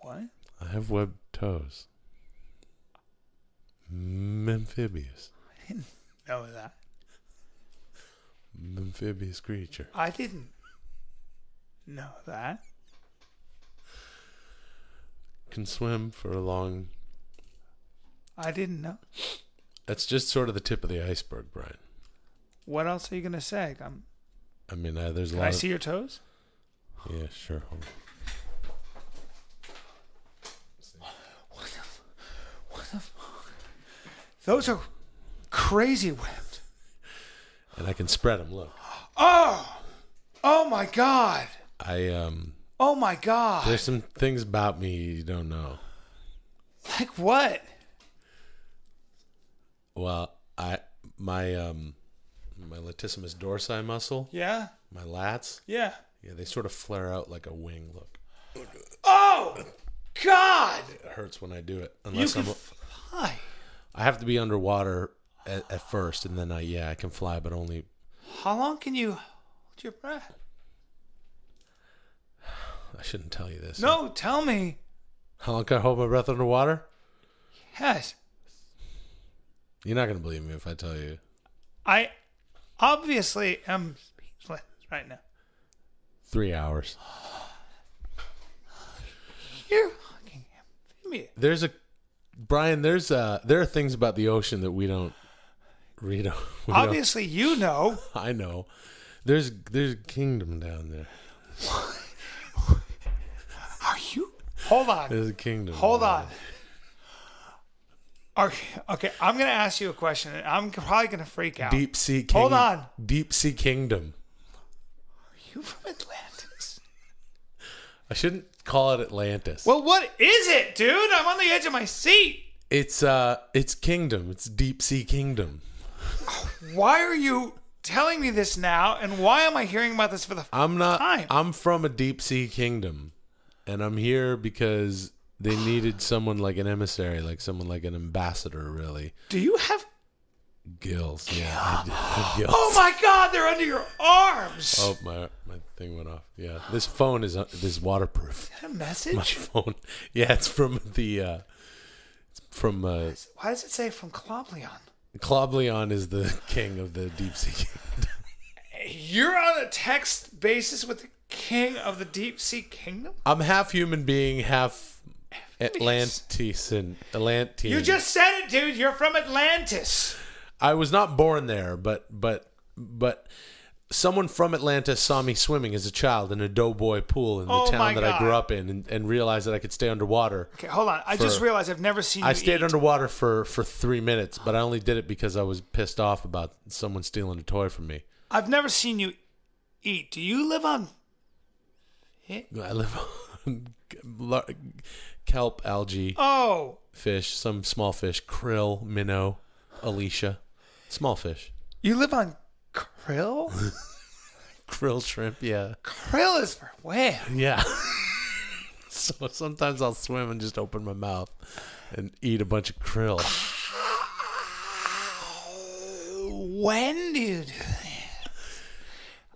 What? I have web toes. Amphibious. I didn't know that. Amphibious creature. I didn't know that. Can swim for a long... I didn't know. That's just sort of the tip of the iceberg, Bryan. What else are you going to say? I'm... I mean, uh, there's a lot Can I see of... your toes? Yeah, sure. Hold on. Those are crazy webbed. And I can spread them, look. Oh! Oh my God! I, um... Oh my God! There's some things about me you don't know. Like what? Well, I... My, um... My latissimus dorsi muscle. Yeah? My lats. Yeah. Yeah, they sort of flare out like a wing, look. Oh! God! It hurts when I do it. Unless you can I'm... fly. I have to be underwater at, at first, and then I yeah I can fly, but only. How long can you hold your breath? I shouldn't tell you this. No, tell me. How long can I hold my breath underwater? Yes. You're not gonna believe me if I tell you. I obviously am speechless right now. Three hours. You're fucking amphibious. There's a. Bryan, there's uh, there are things about the ocean that we don't read. We Obviously, don't. you know. I know. There's there's a kingdom down there. What? Are you? Hold on. There's a kingdom. Hold on. There. Okay, okay, I'm gonna ask you a question, and I'm probably gonna freak out. Deep sea. King Hold on. Deep sea kingdom. Are you from Atlantis? I shouldn't. Call it Atlantis. Well, what is it, dude? I'm on the edge of my seat. It's uh, it's kingdom. It's deep sea kingdom. Why are you telling me this now? And why am I hearing about this for the I'm not, time? I'm from a deep sea kingdom, and I'm here because they needed someone like an emissary, like someone like an ambassador, really. Do you have gills? Yeah, I do have gills. Oh my God, they're under your arms. Oh my. My thing went off. Yeah, this phone is uh, this waterproof. Is that a message? My phone. Yeah, it's from the. Uh, it's from. Uh, why, is, why does it say from Cloblion? Cloblion is the king of the deep sea kingdom. You're on a text basis with the king of the deep sea kingdom. I'm half human being, half Atlantean. Atlantean. You just said it, dude. You're from Atlantis. I was not born there, but but but. someone from Atlanta saw me swimming as a child in a Doughboy pool in the oh town that God. I grew up in, and, and realized that I could stay underwater. Okay, hold on. I for, just realized I've never seen you I stayed eat. underwater for, for three minutes, but I only did it because I was pissed off about someone stealing a toy from me. I've never seen you eat. Do you live on... Hit? I live on kelp, algae, oh, fish, some small fish, krill, minnow, Alicia. Small fish. You live on... Krill? Krill shrimp, yeah. Krill is for whale. Yeah. So sometimes I'll swim and just open my mouth and eat a bunch of krill. When do you do that?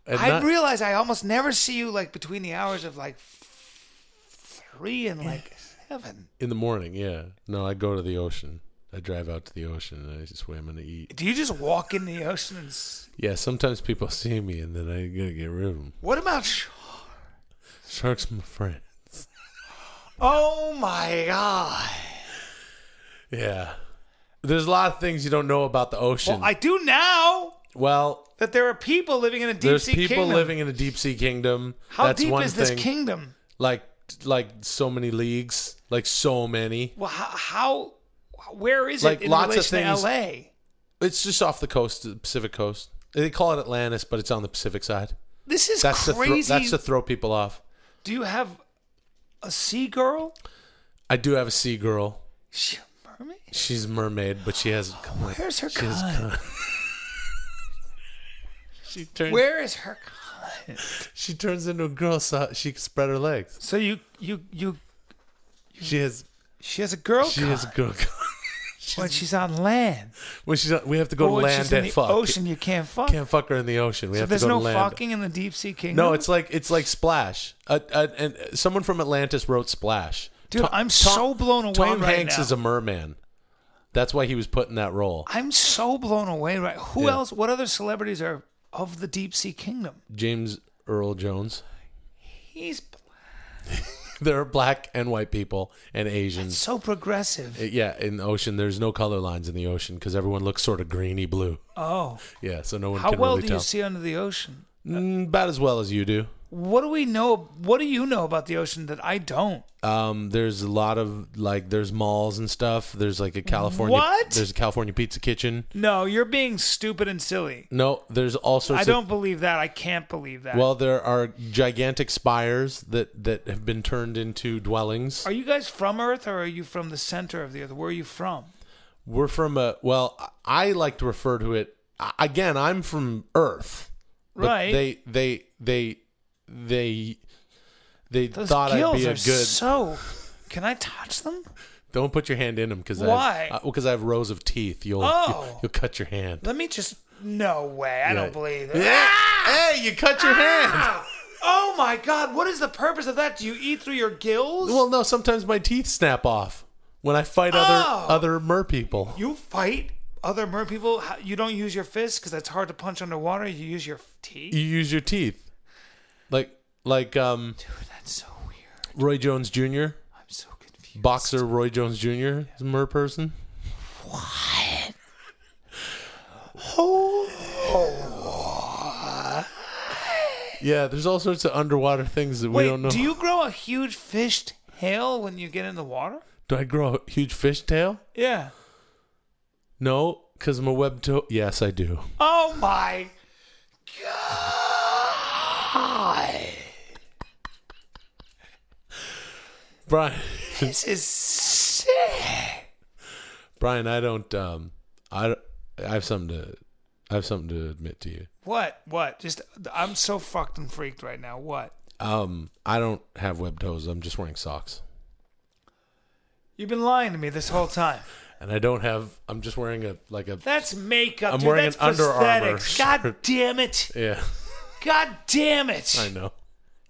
And I not, realize I almost never see you like between the hours of like three and like seven. In the morning, yeah. No, I go to the ocean. I drive out to the ocean and I just swim and I eat. Do you just walk in the ocean? And... Yeah, sometimes people see me and then I gotta get rid of them. What about sharks? Sharks, my friends. Oh my God. Yeah. There's a lot of things you don't know about the ocean. Well, I do now. Well, that there are people living in a deep sea kingdom. There's people living in a deep sea kingdom. How That's deep one is this thing. kingdom? Like, like so many leagues. Like so many. Well, how... how... Where is like it in lots relation of things, to L A? It's just off the coast, the Pacific coast. They call it Atlantis, but it's on the Pacific side. This is that's crazy. To throw, that's to throw people off. Do you have a sea girl? I do have a sea girl. She a mermaid? She's a mermaid, but she has... Oh, where's her she cunt? she turns, where is her cunt? She turns into a girl so she can spread her legs. So you... you, you, you she has... She has a girl. She con. has a girl. Con. she's, when she's on land, when she's on, we have to go to land and fuck. Ocean, you can't fuck. Can't fuck her in the ocean. We so have there's to go no to land. fucking in the deep sea kingdom. No, it's like it's like Splash. Uh, uh, and someone from Atlantis wrote Splash. Dude, Tom, I'm so blown away. Tom right Hanks now. is a merman. That's why he was put in that role. I'm so blown away. Right? Who yeah. else? What other celebrities are of the deep sea kingdom? James Earl Jones. He's black. There are black and white people and Asians. That's so progressive. Yeah, in the ocean, there's no color lines in the ocean because everyone looks sort of greeny blue. Oh. Yeah, so no one How can well really tell. How well do you see under the ocean? Mm, about as well as you do. What do we know? What do you know about the ocean that I don't? Um, there's a lot of, like, there's malls and stuff. There's, like, a California... What? There's a California Pizza Kitchen. No, you're being stupid and silly. No, there's all sorts I of... I don't believe that. I can't believe that. Well, there are gigantic spires that, that have been turned into dwellings. Are you guys from Earth, or are you from the center of the Earth? Where are you from? We're from a... Well, I like to refer to it... Again, I'm from Earth. Right. But they... they, they They, they Those thought I'd be a good. So, can I touch them? Don't put your hand in them because why? Because I, I have rows of teeth. You'll, oh. you'll you'll cut your hand. Let me just. No way! I yeah. don't believe it. Yeah. Ah! Hey, you cut your ah! hand. Oh my God! What is the purpose of that? Do you eat through your gills? Well, no. Sometimes my teeth snap off when I fight oh. other other mer people. You fight. Other mer people. You don't use your fists because that's hard to punch underwater. You use your teeth. You use your teeth. Like, like, um, dude, that's so weird. Roy Jones Junior I'm so confused. Boxer Roy Jones Junior is a mer person. What? Oh. Yeah, there's all sorts of underwater things that Wait, we don't know. Do you grow a huge fish tail when you get in the water? Do I grow a huge fish tail? Yeah. No, because I'm a web toe. Yes, I do. Oh, my God. Bryan, this is sick. Bryan, I don't. Um, I, I have something to, I have something to admit to you. What? What? Just, I'm so fucked and freaked right now. What? Um, I don't have web toes. I'm just wearing socks. You've been lying to me this whole time. And I don't have. I'm just wearing a like a. That's makeup. I'm dude, wearing that's an Under Armour. God damn it! Yeah. God damn it. I know.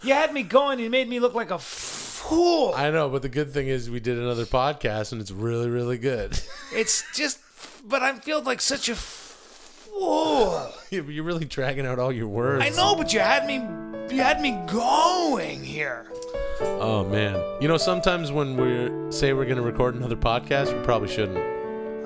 You had me going and you made me look like a fool. I know, but the good thing is we did another podcast and it's really, really good. It's just, but I feel like such a fool. You're really dragging out all your words. I know, but you had me, you had me going here. Oh, man. You know, sometimes when we say we're going to record another podcast, we probably shouldn't.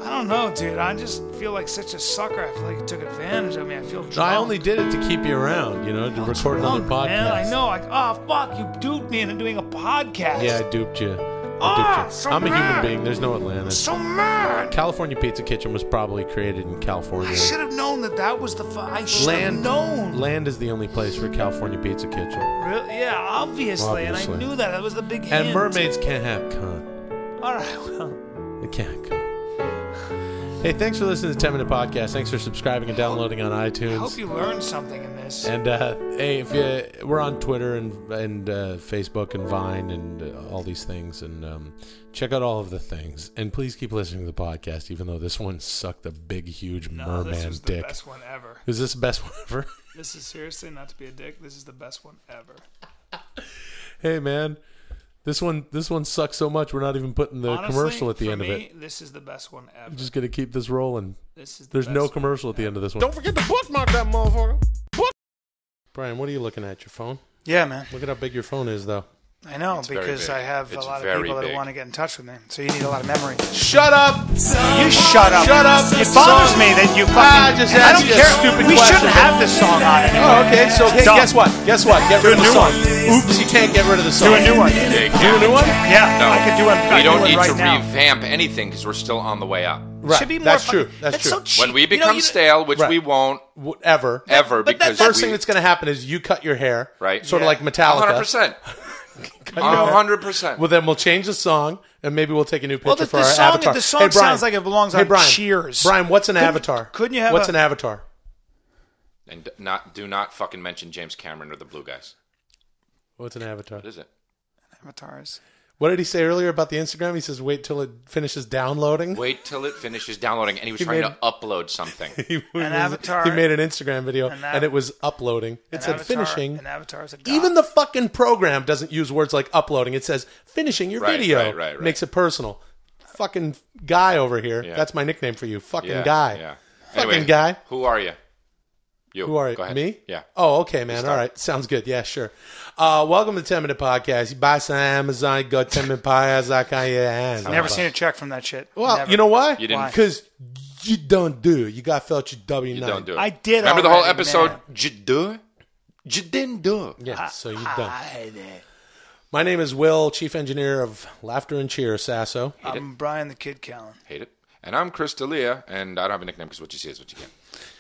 I don't know, dude. I just feel like such a sucker. I feel like you took advantage of me. I feel drunk. No, I only did it to keep you around, you know, to record drunk, another podcast. Man, I know. Like, oh, fuck, you duped me into doing a podcast. Yeah, I duped you. I duped you. Oh, so I'm a mad. human being. There's no Atlantis. So mad. California Pizza Kitchen was probably created in California. I should have known that that was the... Fu- I should have known. Land is the only place for California Pizza Kitchen. Really? Yeah, obviously, obviously. And I knew that. That was the big hint. And mermaids can't have cunt. All right, well... They can't have cunt. Hey, thanks for listening to the ten minute Podcast. Thanks for subscribing and downloading on iTunes. I hope you learned something in this. And, uh, hey, if you, we're on Twitter and and uh, Facebook and Vine and uh, all these things. And um, check out all of the things. And please keep listening to the podcast, even though this one sucked a big, huge no, merman dick. this is dick. the best one ever. Is this the best one ever? This is seriously, not to be a dick, this is the best one ever. Hey, man. This one, this one sucks so much. We're not even putting the Honestly, commercial at the for end me, of it. This is the best one ever. I'm just gonna keep this rolling. This is the There's best no commercial at the end of this one. Don't forget to bookmark that motherfucker. Book. Brian, what are you looking at? Your phone? Yeah, man. Look at how big your phone is, though. I know it's because I have it's a lot of people big. that want to get in touch with me. So you need a lot of memory. Shut up! You shut up! Shut up! It bothers song. me that you fucking. Ah, just I don't care. Stupid we question. shouldn't have this song on anymore. Oh, okay. So hey, guess what? Guess what? Get do rid of the song. Oops, you can't get rid of the song. Do a new one. Yeah, do a new one? Yeah, no. I could do one. We don't do need right to now. revamp anything because we're still on the way up. Right. Should be more that's fun. true. That's, that's true. So cheap. When we become you know, you stale, which right. we won't ever, ever, because first thing that's going to happen is you cut your hair, right? Sort of like Metallica. one hundred percent one hundred percent Well, then we'll change the song, and maybe we'll take a new picture well, the, for the our song, avatar. The song hey, Brian, sounds like it belongs hey, on Brian, Cheers. Brian, what's an couldn't, avatar? Couldn't you have What's a... an avatar? And not do not fucking mention James Cameron or the Blue Guys. What's an avatar? What is it? An avatar is... What did he say earlier about the Instagram? He says, wait till it finishes downloading. Wait till it finishes downloading. And he was he trying made, to upload something. He, an was, avatar. He made an Instagram video, an av- and it was uploading. It said avatar, finishing. An avatar is a dot. Even the fucking program doesn't use words like uploading. It says finishing your right, video. Right, right, right. Makes it personal. Fucking guy over here. Yeah. That's my nickname for you. Fucking yeah, guy. Yeah. Fucking anyway, guy. Who are you? You. Who are you? Go ahead. Me? Yeah. Oh, okay, man. All right. Sounds good. Yeah, sure. Uh, welcome to the ten minute Podcast. You buy some Amazon, you go ten minute Podcast. I've never seen a check from that shit. Well, never. You know why? You didn't. Because you don't do it. You got felt your W nine. You don't do it. I did Remember already, the whole episode? You do it? You didn't do it. Yeah, so you don't. I did. My name is Will, Chief Engineer of Laughter and Cheer, Sasso. Hate I'm it. Brian the Kid Callen. Hate it. And I'm Chris D'Elia, and I don't have a nickname because what you see is what you get.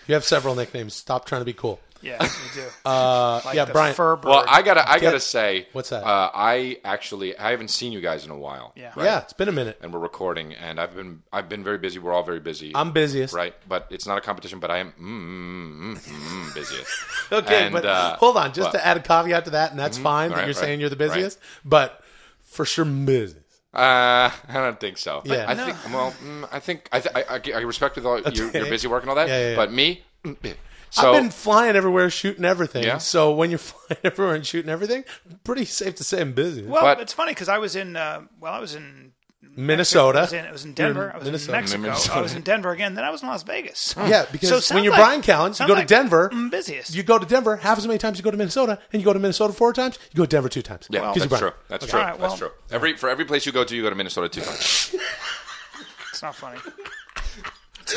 You have several nicknames. Stop trying to be cool. Yeah, you do. Uh, like yeah, Brian. Well, I gotta, I gotta say, what's that? Uh, I actually, I haven't seen you guys in a while. Yeah, right? Yeah, it's been a minute, and we're recording, and I've been, I've been very busy. We're all very busy. I'm busiest, right? But it's not a competition. But I am mm, mm, mm, busiest. Okay, and, but uh, hold on, just what? to add a caveat to that, and that's mm-hmm, fine that right, you're right, saying you're the busiest, right. But for sure, busy. Uh, I don't think so. Yeah. I, I no. think. Well, mm, I think I, th- I, I respect with all okay. you're, you're busy working all that. Yeah, yeah, yeah. But me, so, I've been flying everywhere, shooting everything. Yeah. So when you're flying everywhere and shooting everything, pretty safe to say I'm busy. Well, but, it's funny because I was in. Uh, well, I was in Minnesota. I was in, it was in Denver. I was Minnesota. in Mexico. Minnesota. I was in Denver again. Then I was in Las Vegas. Yeah, because so when you're like, Bryan Callen, you go to Denver. Like busiest. You go to Denver half as many times you go to Minnesota, and you go to Minnesota four times. You go to Denver two times. Yeah, well, that's true. That's okay. true. Right, well, that's true. Every for every place you go to, you go to Minnesota two times. It's not funny.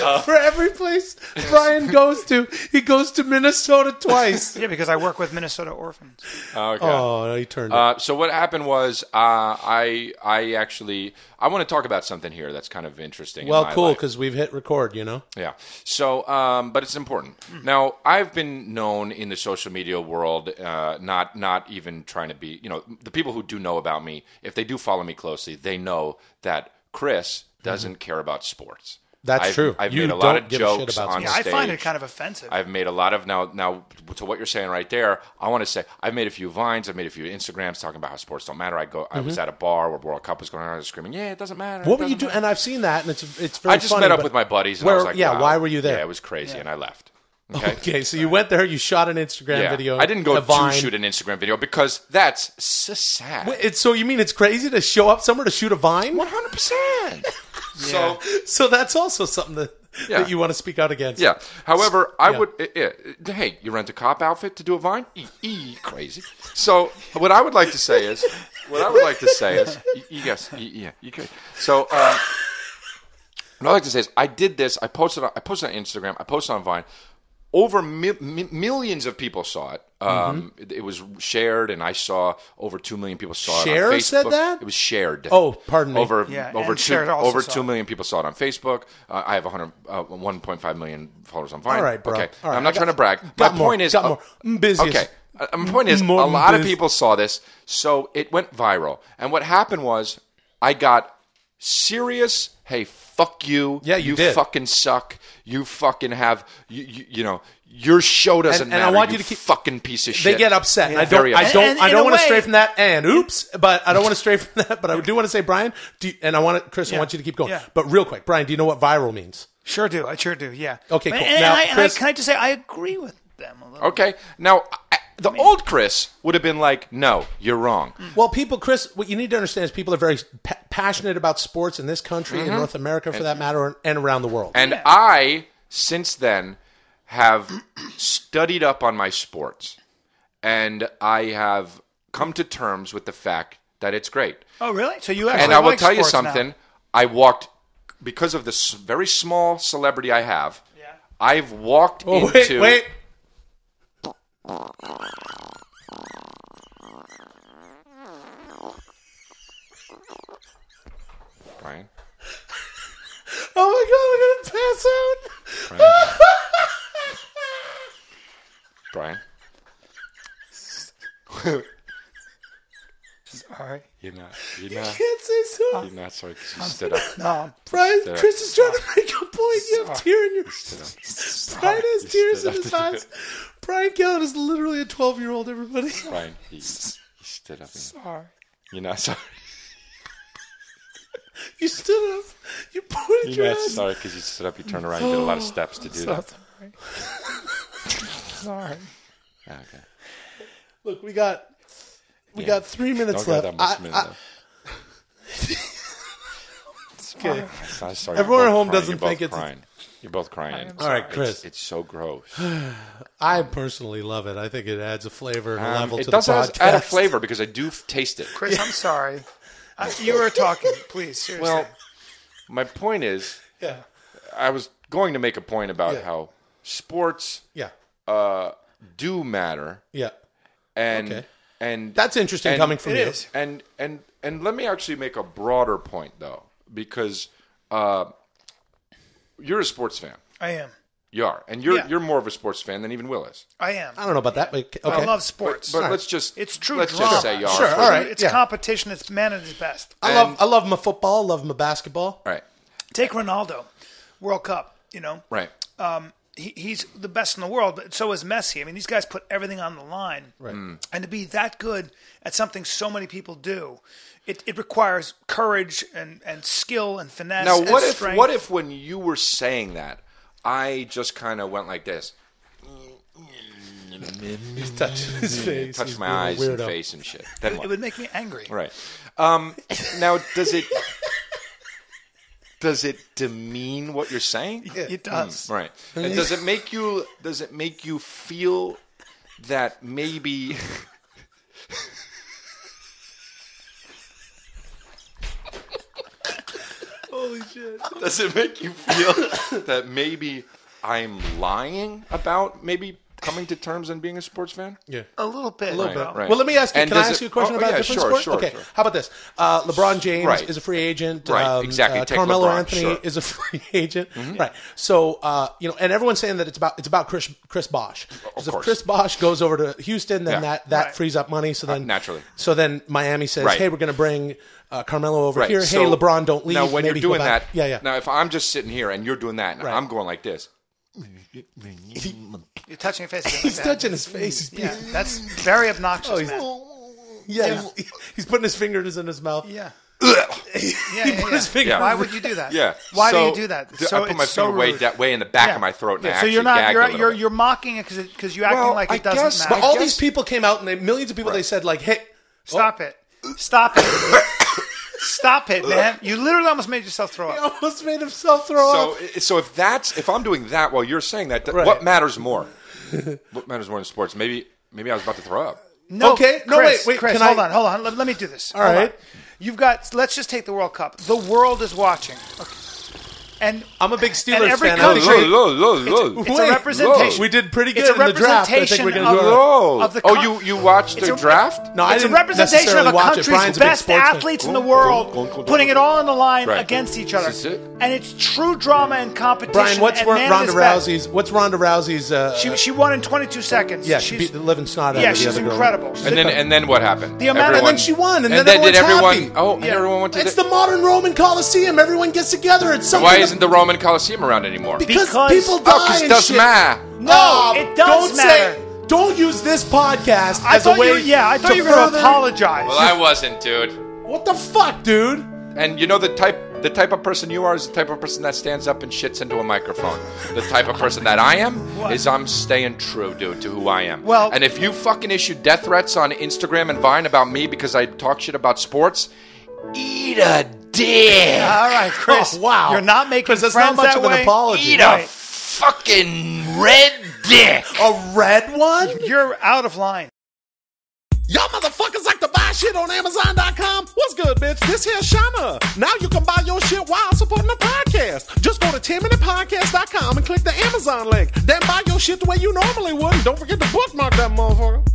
Uh, for every place Brian goes to, he goes to Minnesota twice. Yeah, because I work with Minnesota orphans. Okay. Oh, he turned it. Uh, so what happened was uh, I I actually I want to talk about something here that's kind of interesting. Well, in my cool, because we've hit record, you know? Yeah. So, um, but it's important. Mm. Now, I've been known in the social media world, uh, not not even trying to be, you know, the people who do know about me, if they do follow me closely, they know that Chris doesn't mm-hmm. care about sports. That's I've, true. I've you made a lot of jokes on yeah, stage. I find it kind of offensive. I've made a lot of now. Now to what you're saying right there, I want to say I've made a few Vines. I've made a few Instagrams talking about how sports don't matter. I go. Mm-hmm. I was at a bar where World Cup was going on. I was screaming, "Yeah, it doesn't matter." What were you doing? And I've seen that, and it's it's very. I just funny, met up with my buddies, and where, I was like, "Yeah, wow, why were you there?" Yeah, it was crazy, yeah. and I left. Okay, okay so you went there. You shot an Instagram yeah. video. I didn't go to shoot an Instagram video because that's so sad. Wait, it's, so you mean it's crazy to show up somewhere to shoot a Vine? One hundred percent. Yeah. So, so that's also something that, yeah. that you want to speak out against. Yeah. However, I yeah. would. It, it, hey, you rent a cop outfit to do a Vine? E, e, crazy. So, what I would like to say is, what I would like to say is, e, yes, e, yeah, you could. So, uh, And all I like to say is, I did this. I posted. On, I posted on Instagram. I posted on Vine. Over mi- mi- millions of people saw it. Um, mm-hmm. it, it was shared, and I saw over two million people saw shared it on Facebook. Said that? It was shared. Oh, pardon me. Over yeah, over two over two million it. people saw it on Facebook. Uh, I have uh, one point five million followers on Vine. All right, bro. Okay. All right. I'm not got, trying to brag. My more, point is, got more. I'm busy. Okay. My point is, more a lot busy. of people saw this, so it went viral. And what happened was, I got serious. Hey, fuck you. Yeah, you, you did. fucking suck. You fucking have, you, you, you know, your show doesn't and, and matter, I want you, you to keep, fucking piece of shit. They get upset. Yeah. I don't, I don't, and, and I don't want way, to stray from that. And oops, but I don't want to stray from that. But I do want to say, Brian, do you, and I want to, Chris, yeah. I want you to keep going. Yeah. But real quick, Brian, do you know what viral means? Sure do. I sure do. Yeah. Okay, cool. And, and, now, and, I, Chris, and I, can I just say, I agree with them a little okay. bit. Okay. Now, I, the I mean, old Chris would have been like, no, you're wrong. Well, people, Chris, what you need to understand is people are very pa- passionate about sports in this country, mm-hmm. in North America for and, that matter, and around the world. And yeah. I, since then, have studied up on my sports. And I have come to terms with the fact that it's great. Oh, really? So you actually And I will like tell you something. Now. I walked, because of this very small celebrity I have, yeah. I've walked oh, into... Wait, wait. Brian. Oh my god, I'm gonna pass out. Brian. Brian. Sorry. You're not. You're you not, can't say sorry. You're not sorry because you I'm, stood up. No, Brian, Chris is trying to make a point. You have tear in your eyes. Brian has you tears in his eyes. Bryan Callen is literally a twelve-year-old, everybody. Brian, he, he stood up. Sorry. You're not sorry. You stood up. You pointed your head. You're not sorry because you stood up. You turned around. You did a lot of steps to do so that. Sorry. Sorry. Okay. Look, we got... We yeah. got three minutes Don't left. I, minute I, okay. I'm sorry. Everyone at home crying. doesn't You're think it's. Crying. You're both crying. All right, Chris. It's, it's so gross. I um, personally love it. I think it adds a flavor and a level um, to the podcast. It does add a flavor because I do taste it. Chris, yeah. I'm sorry. I, you were talking. Please, seriously. Well, my point is, yeah. I was going to make a point about yeah. how sports yeah. uh, do matter. Yeah. And. Okay. And that's interesting and, coming from you. Is. And and and let me actually make a broader point though, because uh, you're a sports fan. I am. You are, and you're yeah. you're more of a sports fan than even Will is. I am. I don't know about that, but okay. I love sports. But, but right. let's just it's true. Let's drama. just say you are. Sure, all right. It's yeah. competition. It's man at his best. I and, love I love my football. Love my basketball. Right. Take Ronaldo, World Cup. You know. Right. Um. He, he's the best in the world, but so is Messi. I mean, these guys put everything on the line. Right. Mm. And to be that good at something so many people do, it, it requires courage and, and skill and finesse now, what and if, strength. Now, what if when you were saying that, I just kind of went like this? He's touching his face. Touched He's my eyes and face and shit. Then it, what? It would make me angry. Right. Um, now, does it... Does it demean what you're saying? Yeah, it does. Mm, right. And does it make you does it make you feel that maybe Holy shit. Does it make you feel that maybe I'm lying about maybe coming to terms and being a sports fan? Yeah. A little bit. A little right, bit. Right. Well, let me ask you, and can I ask it, you a question oh, about yeah, a different sure, sport? Sure, okay, sure. How about this? Uh, LeBron James right. is a free agent. Right, um, exactly. Uh, Carmelo LeBron, Anthony sure. is a free agent. Mm-hmm. Right. So, uh, you know, and everyone's saying that it's about it's about Chris Chris Bosch. Because if Chris Bosch goes over to Houston, then yeah, that, that right. frees up money. So then uh, naturally. So then Miami says, right. hey, we're going to bring uh, Carmelo over right. here. So, hey, LeBron, don't leave. Now, when Maybe you're doing that, yeah, yeah. now if I'm just sitting here and you're doing that, and I'm going like this. You're touching your face. He's like touching his face. Yeah, that's very obnoxious. Oh, he's, man. Yeah, yeah. He's, he's putting his fingers in his mouth. Yeah. yeah, he yeah, put yeah. his finger. Yeah. Why would you do that? Yeah. Why so, do you do that? So I put my so finger way, that way in the back yeah. of my throat. And yeah. I so you're not you're you're, you're mocking it because because you're acting well, like it I doesn't guess, matter. But all guess, these people came out and they, millions of people right. they said like, hey, stop oh. it, stop it. Stop it, man. You literally almost made yourself throw up. You almost made himself throw so, up. So if that's if I'm doing that while you're saying that, th- right. what matters more? What matters more in sports? Maybe maybe I was about to throw up. No, okay. Chris, no, wait, wait. Chris, can hold I... on, hold on. Let, let me do this. All hold right. On. You've got, let's just take the World Cup. The world is watching. Okay. And I'm a big Steelers every fan. Country, low, low, low, low, low. It's, it's a representation. Low. We did pretty good it's in the draft. I think we're going to do it. Of the con- oh, you, you watched the a, draft? No, I it's didn't a representation of a country's best a athletes fan. in the world, go, go, go, go, go, putting it all on the line right. against each other. Is it? And it's true drama and competition. Brian, what's and Ronda Rousey's? What's Ronda Rousey's? Uh, she she won in twenty-two seconds. Yeah, she beat the living snot out of the other girl. Yeah, she's incredible. And then and then what happened? The amount, and then she won, and then everyone's happy. Oh, everyone went to it's the modern Roman Coliseum. Everyone gets together. It's something. Isn't the Roman Coliseum around anymore? Because, because people die oh, and does shit. Matter. No, oh, it does don't matter. Say, don't use this podcast I as a way. You, yeah, I thought you were going to apologize. Well, I wasn't, dude. What the fuck, dude? And you know the type. The type of person you are is the type of person that stands up and shits into a microphone. The type of person that I am what? is I'm staying true, dude, to who I am. Well, and if you fucking issue death threats on Instagram and Vine about me because I talk shit about sports, eat a dick. All right, Chris. Oh, wow. You're not making friends that way. Because that's not much of an apology. Eat right. a fucking red dick. A red one? You're out of line. Y'all motherfuckers like to buy shit on Amazon dot com? What's good, bitch? This here's Shana. Now you can buy your shit while supporting the podcast. Just go to ten minute podcast dot com and click the Amazon link. Then buy your shit the way you normally would. And don't forget to bookmark that motherfucker.